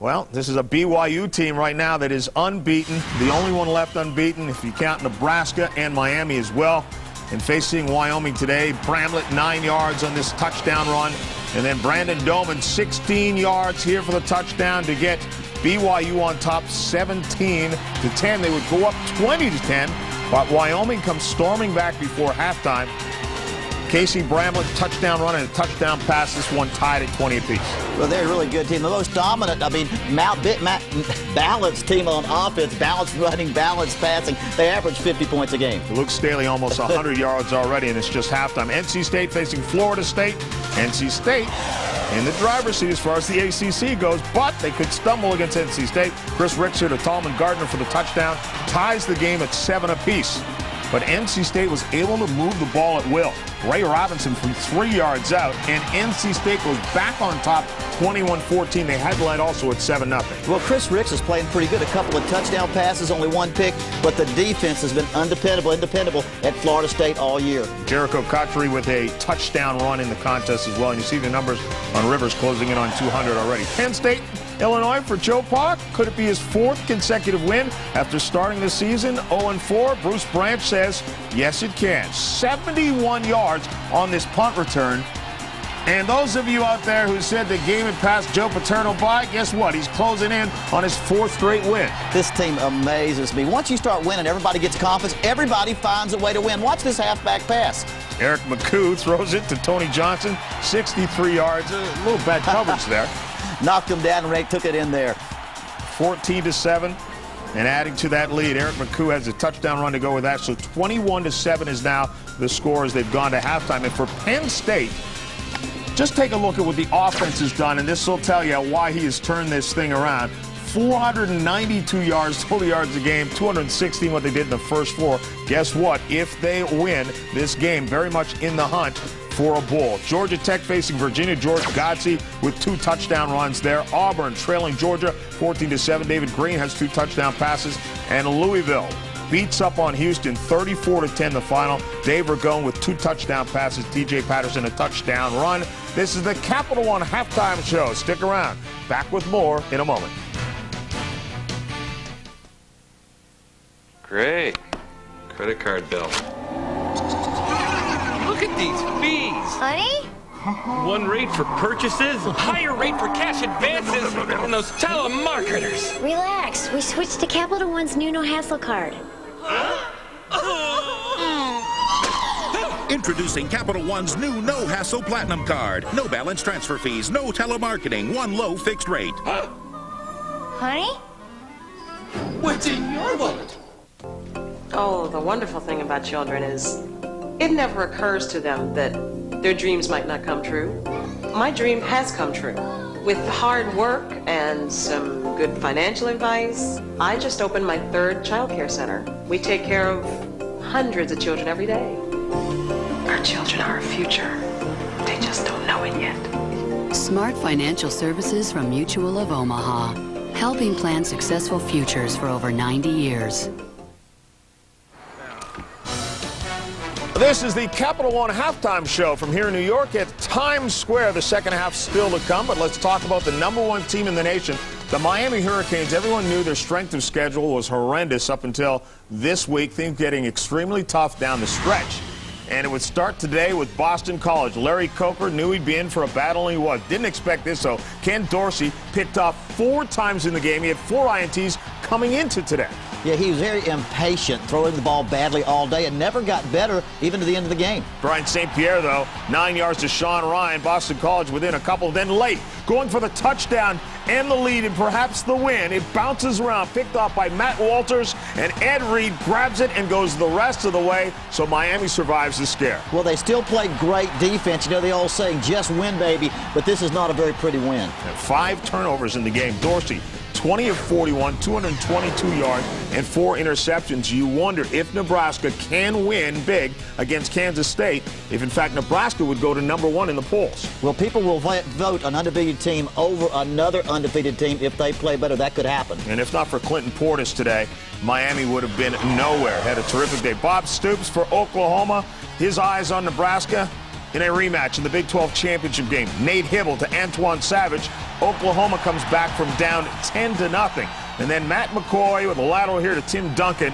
Well, this is a BYU team right now that is unbeaten, the only one left unbeaten if you count Nebraska and Miami as well. And facing Wyoming today, Bramlett 9 yards on this touchdown run. And then Brandon Doman 16 yards here for the touchdown to get BYU on top 17-10. They would go up 20-10, but Wyoming comes storming back before halftime. Casey Bramlett, touchdown run and a touchdown pass. This one tied at 20 apiece. Well, they're a really good team. The most dominant, I mean, balanced team on offense, balanced running, balanced passing. They average 50 points a game. Luke Staley almost 100 yards already, and it's just halftime. NC State facing Florida State. NC State in the driver's seat as far as the ACC goes, but they could stumble against NC State. Chris Rix here to Tallman Gardner for the touchdown. Ties the game at 7 apiece. But NC State was able to move the ball at will. Ray Robinson from 3 yards out, and NC State goes back on top 21-14. They had the lead also at 7-0. Well, Chris Rix is playing pretty good. A couple of touchdown passes, only 1 pick, but the defense has been independable at Florida State all year. Jericho Cotchery with a touchdown run in the contest as well, and you see the numbers on Rivers closing in on 200 already. Penn State, Illinois for Joe Pak. Could it be his 4th consecutive win after starting the season 0-4? Bruce Branch says, yes, it can. 71 yards on this punt return. And those of you out there who said the game had passed Joe Paterno by, guess what? He's closing in on his 4th straight win. This team amazes me. Once you start winning, everybody gets confidence. Everybody finds a way to win. Watch this halfback pass. Eric McCoo throws it to Tony Johnson, 63 yards. A little bad coverage there. Knocked him down, and Ray took it in there. 14-7, and adding to that lead, Eric McCoo has a touchdown run to go with that. So 21-7 is now the score as they've gone to halftime. And for Penn State, just take a look at what the offense has done, and this will tell you why he has turned this thing around. 492 yards, total yards a game, 216 what they did in the first 4. Guess what? If they win this game, very much in the hunt for a bowl. Georgia Tech facing Virginia. George Godsey with 2 touchdown runs there. Auburn trailing Georgia 14-7. David Green has 2 touchdown passes. And Louisville beats up on Houston 34-10 the final. Dave Ragone with 2 touchdown passes. T.J. Patterson a touchdown run. This is the Capital One halftime show. Stick around. Back with more in a moment. Great. Credit card bill. Look at these fees. Honey? 1 rate for purchases, higher rate for cash advances, and those telemarketers. Relax. We switched to Capital One's new no-hassle card. Introducing Capital One's new no-hassle platinum card. No balance transfer fees, no telemarketing, 1 low fixed rate. Honey? What's in your wallet? Oh, the wonderful thing about children is it never occurs to them that their dreams might not come true. My dream has come true. With hard work and some good financial advice, I just opened my third child care center. We take care of hundreds of children every day. Our children are our future. They just don't know it yet. Smart financial services from Mutual of Omaha, helping plan successful futures for over 90 years. This is the Capital One halftime show from here in New York at Times Square. The second half still to come, but let's talk about the #1 team in the nation, the Miami Hurricanes. Everyone knew their strength of schedule was horrendous up until this week. Things getting extremely tough down the stretch. And it would start today with Boston College. Larry Coker knew he'd be in for a battle, and he was. Didn't expect this, though. Ken Dorsey picked off 4 times in the game. He had 4 INTs coming into today. Yeah, he was very impatient, throwing the ball badly all day and never got better even to the end of the game. Brian St. Pierre, though, 9 yards to Sean Ryan. Boston College within a couple, then late, going for the touchdown and the lead and perhaps the win. It bounces around, picked off by Matt Walters, and Ed Reed grabs it and goes the rest of the way, so Miami survives the scare. Well, they still play great defense. You know the old saying, just win, baby, but this is not a very pretty win. And 5 turnovers in the game. Dorsey, 20 of 41, 222 yards, and 4 interceptions. You wonder if Nebraska can win big against Kansas State, if, in fact, Nebraska would go to #1 in the polls. Well, people will vote an undefeated team over another undefeated team if they play better. That could happen. And if not for Clinton Portis today, Miami would have been nowhere. Had a terrific day. Bob Stoops for Oklahoma, his eyes on Nebraska in a rematch in the Big 12 championship game. Nate Hibble to Antoine Savage. Oklahoma comes back from down 10-0. And then Matt McCoy with a lateral here to Tim Duncan.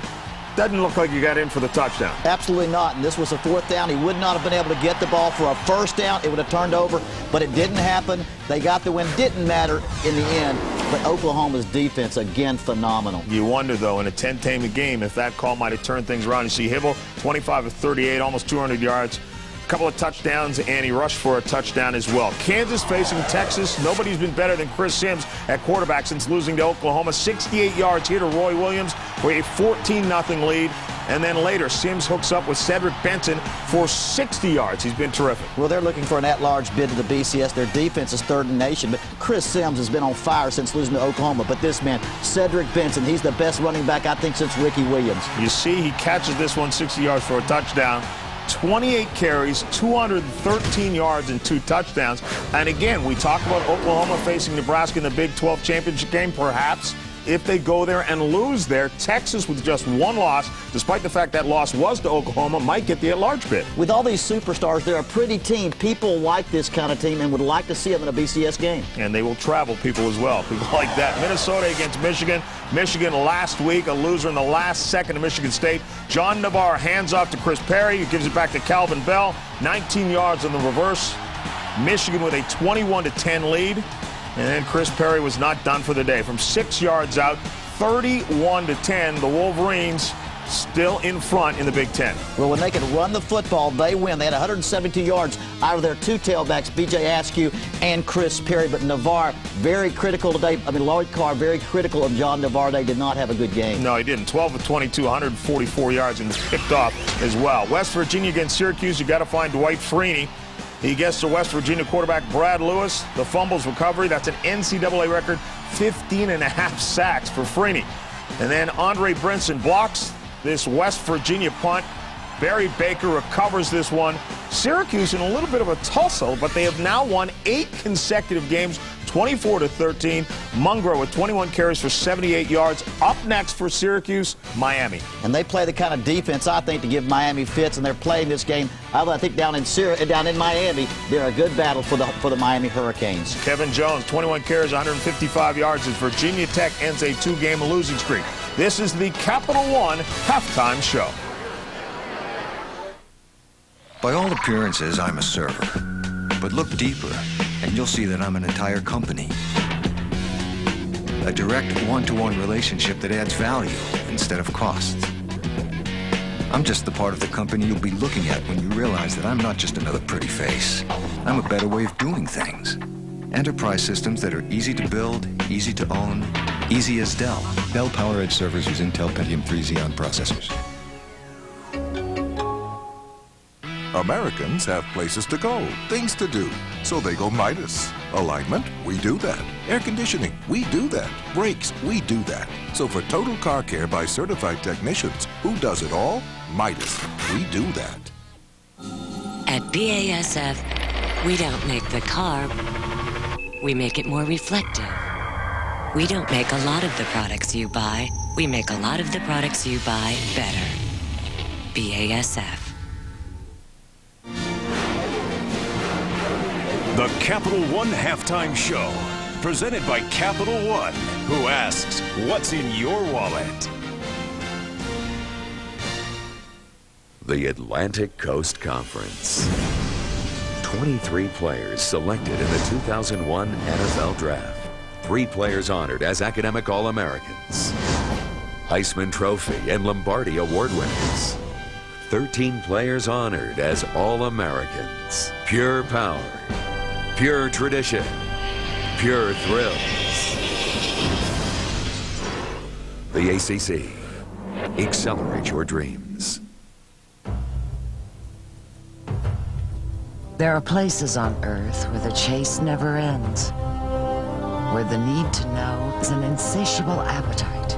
Doesn't look like you got in for the touchdown. Absolutely not. And this was a 4th down. He would not have been able to get the ball for a 1st down. It would have turned over, but it didn't happen. They got the win. Didn't matter in the end. But Oklahoma's defense, again, phenomenal. You wonder, though, in a 10-team game, if that call might have turned things around. You see Hibble, 25 of 38, almost 200 yards. Couple of touchdowns, and he rushed for a touchdown as well. Kansas facing Texas. Nobody's been better than Chris Sims at quarterback since losing to Oklahoma. 68 yards here to Roy Williams for a 14-0 lead. And then later, Sims hooks up with Cedric Benson for 60 yards. He's been terrific. Well, they're looking for an at-large bid to the BCS. Their defense is third in the nation, but Chris Sims has been on fire since losing to Oklahoma. But this man, Cedric Benson, he's the best running back, I think, since Ricky Williams. You see, he catches this one 60 yards for a touchdown. 28 carries, 213 yards, and 2 touchdowns. And again, we talk about Oklahoma facing Nebraska in the Big 12 championship game. Perhaps if they go there and lose there, Texas with just 1 loss, despite the fact that loss was to Oklahoma, might get the at-large bid. With all these superstars, they're a pretty team. People like this kind of team and would like to see them in a BCS game. And they will travel people as well. People like that. Minnesota against Michigan. Michigan last week, a loser in the last second of Michigan State. John Navarre hands off to Chris Perry, who gives it back to Calvin Bell. 19 yards on the reverse. Michigan with a 21-10 lead. And then Chris Perry was not done for the day. From 6 yards out, 31-10, the Wolverines still in front in the Big Ten. Well, when they can run the football, they win. They had 172 yards out of their 2 tailbacks, B.J. Askew and Chris Perry. But Navarre, very critical today. I mean, Lloyd Carr, very critical of John Navarre. They did not have a good game. No, he didn't. 12 of 22, 144 yards, and was picked off as well. West Virginia against Syracuse, you got to find Dwight Freeney. He gets to West Virginia quarterback Brad Lewis. The fumbles recovery, that's an NCAA record, 15.5 sacks for Freeney. And then Andre Brinson blocks this West Virginia punt. Barry Baker recovers this one. Syracuse in a little bit of a tussle, but they have now won 8 consecutive games, 24-13. Mungro with 21 carries for 78 yards. Up next for Syracuse, Miami. And they play the kind of defense, I think, to give Miami fits, and they're playing this game. I think down in Miami, they're a good battle for the Miami Hurricanes. Kevin Jones, 21 carries, 155 yards, as Virginia Tech ends a 2-game losing streak. This is the Capital One halftime show. By all appearances, I'm a server. But look deeper, and you'll see that I'm an entire company. A direct one-to-one relationship that adds value instead of cost. I'm just the part of the company you'll be looking at when you realize that I'm not just another pretty face. I'm a better way of doing things. Enterprise systems that are easy to build, easy to own, easy as Dell. Dell PowerEdge servers use Intel Pentium 3 Xeon processors. Americans have places to go, things to do, so they go Midas. Alignment, we do that. Air conditioning, we do that. Brakes, we do that. So for total car care by certified technicians, who does it all? Midas, we do that. At BASF, we don't make the car, we make it more reflective. We don't make a lot of the products you buy, we make a lot of the products you buy better. BASF. The Capital One Halftime Show, presented by Capital One, who asks, what's in your wallet? The Atlantic Coast Conference. 23 players selected in the 2001 NFL Draft. 3 players honored as academic All-Americans, Heisman Trophy and Lombardi Award winners. 13 players honored as All-Americans. Pure power. Pure tradition, pure thrills. The ACC, accelerate your dreams. There are places on earth where the chase never ends, where the need to know is an insatiable appetite,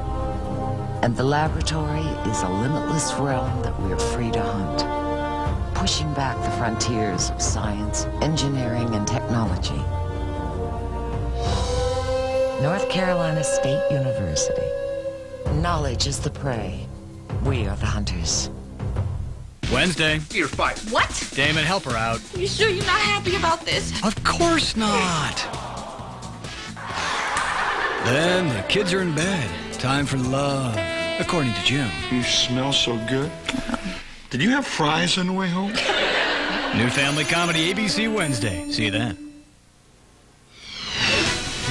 and the laboratory is a limitless realm that we are free to hunt. Pushing back the frontiers of science, engineering, and technology. North Carolina State University. Knowledge is the prey. We are the hunters. Wednesday. You're fired. What? Damon, help her out. You sure you're not happy about this? Of course not. Then the kids are in bed. Time for love, according to Jim. You smell so good. Did you have fries on the way home? New family comedy, ABC Wednesday. See you then.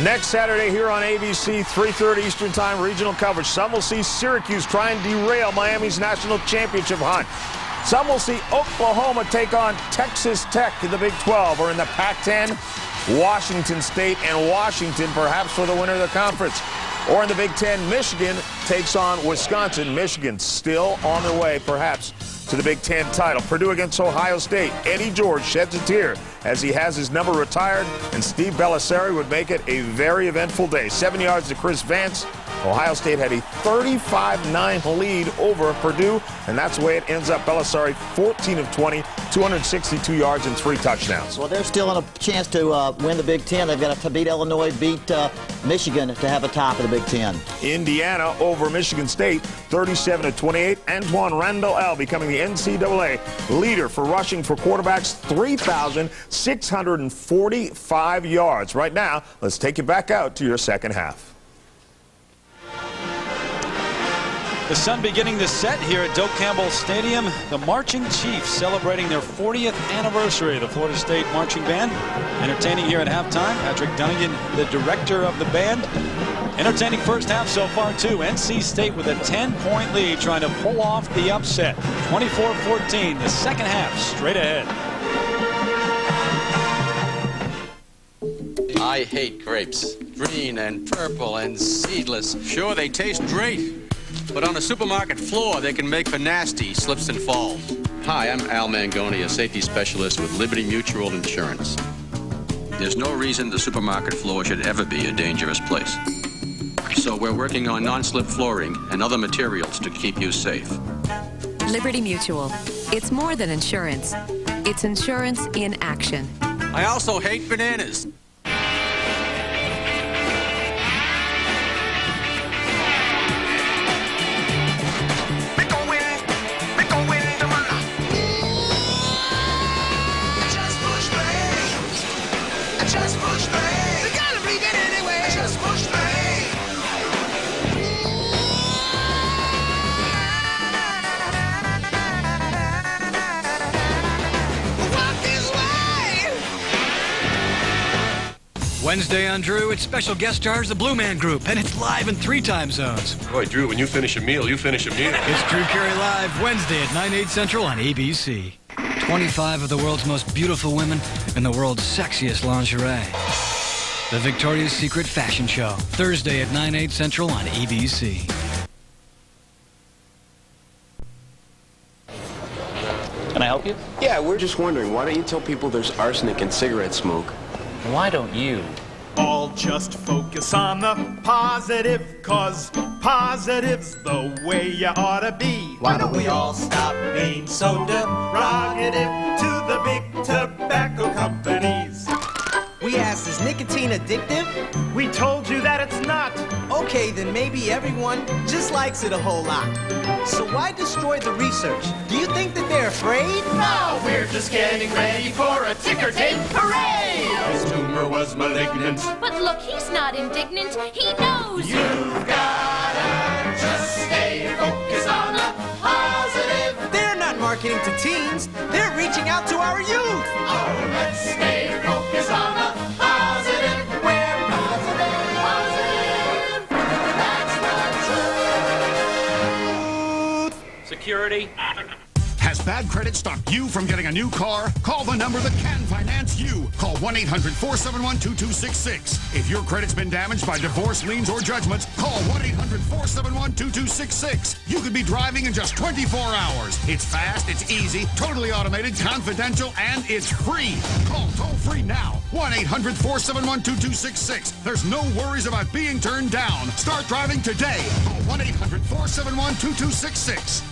Next Saturday here on ABC, 3:30 Eastern Time, regional coverage. Some will see Syracuse try and derail Miami's national championship hunt. Some will see Oklahoma take on Texas Tech in the Big 12 or in the Pac-10. Washington State and Washington perhaps for the winner of the conference. Or in the Big 10, Michigan takes on Wisconsin. Michigan still on their way perhaps to the Big 10 title. Purdue against Ohio State. Eddie George sheds a tear as he has his number retired, and Steve Bellisario would make it a very eventful day. 7 yards to Chris Vance. Ohio State had a 35-9 lead over Purdue, and that's the way it ends up. Bellisario, 14 of 20, 262 yards and 3 touchdowns. Well, they're still on a chance to win the Big Ten. They've got to beat Illinois, beat Michigan to have a top of the Big Ten. Indiana over Michigan State, 37 of 28. Antoine Randall-L becoming the NCAA leader for rushing for quarterbacks, 3,645 yards. Right now, let's take you back out to your second half. The Sun beginning the set here at Doak Campbell Stadium. The Marching Chiefs celebrating their 40th anniversary. The Florida State Marching Band entertaining here at halftime. Patrick Dunnigan, the director of the band. Entertaining first half so far, too. NC State with a 10-point lead trying to pull off the upset. 24-14, the second half straight ahead. I hate grapes. Green and purple and seedless. Sure, they taste great. But on a supermarket floor, they can make for nasty slips and falls. Hi, I'm Al Mangoni, a safety specialist with Liberty Mutual Insurance. There's no reason the supermarket floor should ever be a dangerous place. So we're working on non-slip flooring and other materials to keep you safe. Liberty Mutual. It's more than insurance. It's insurance in action. I also hate bananas. Wednesday on Drew, it's special guest stars, the Blue Man Group, and it's live in 3 time zones. Boy, Drew, when you finish a meal, you finish a meal. It's Drew Carey Live, Wednesday at 9, 8 Central on ABC. 25 of the world's most beautiful women in the world's sexiest lingerie. The Victoria's Secret Fashion Show, Thursday at 9, 8 Central on ABC. help you? Yeah, we're just wondering, why don't you tell people there's arsenic in cigarette smoke? Why don't you? All just focus on the positive, 'cause positive's the way you ought to be. Why don't we all stop being so derogative to the big tobacco companies? We asked, is nicotine addictive? We told you that it's not. Okay, then maybe everyone just likes it a whole lot. So why destroy the research? Do you think that they're afraid? No, we're just getting ready for a ticker-tape parade! His tumor was malignant. But look, he's not indignant. He knows! You've gotta just stay focused on the positive. They're not marketing to teens. They're reaching out to our youth. Oh, let's stay focused on the positive. We're positive, positive. That's the truth. Security. Has bad credit stopped you from getting a new car? Call the number that can finance you. Call 1-800-471-2266. If your credit's been damaged by divorce, liens, or judgments, call 1-800-471-2266. You could be driving in just 24 hours. It's fast, it's easy, totally automated, confidential, and it's free. Call toll-free now. 1-800-471-2266. There's no worries about being turned down. Start driving today. Call 1-800-471-2266.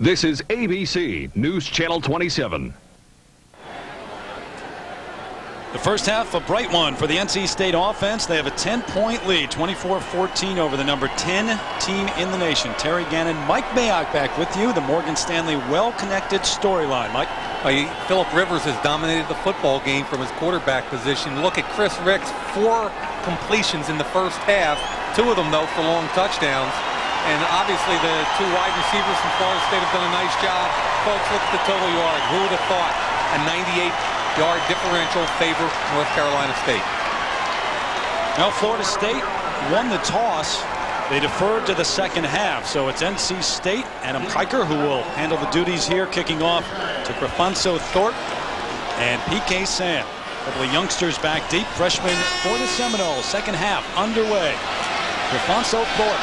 This is ABC News Channel 27. The first half, a bright one for the NC State offense. They have a 10-point lead, 24-14 over the number 10 team in the nation. Terry Gannon, Mike Mayock back with you. The Morgan Stanley well-connected storyline. Mike? Philip Rivers has dominated the football game from his quarterback position. Look at Chris Rix, 4 completions in the first half. 2 of them, though, for long touchdowns. And obviously the 2 wide receivers from Florida State have done a nice job. Folks, look at the total yard. Who would have thought a 98-yard differential favor North Carolina State? Now Florida State won the toss. They deferred to the second half. So it's NC State. Adam Kiker, who will handle the duties here, kicking off to Rafonso Thorpe and P.K. Sam. A couple of youngsters back deep. Freshmen for the Seminoles. Second half underway. Rafonso Thorpe.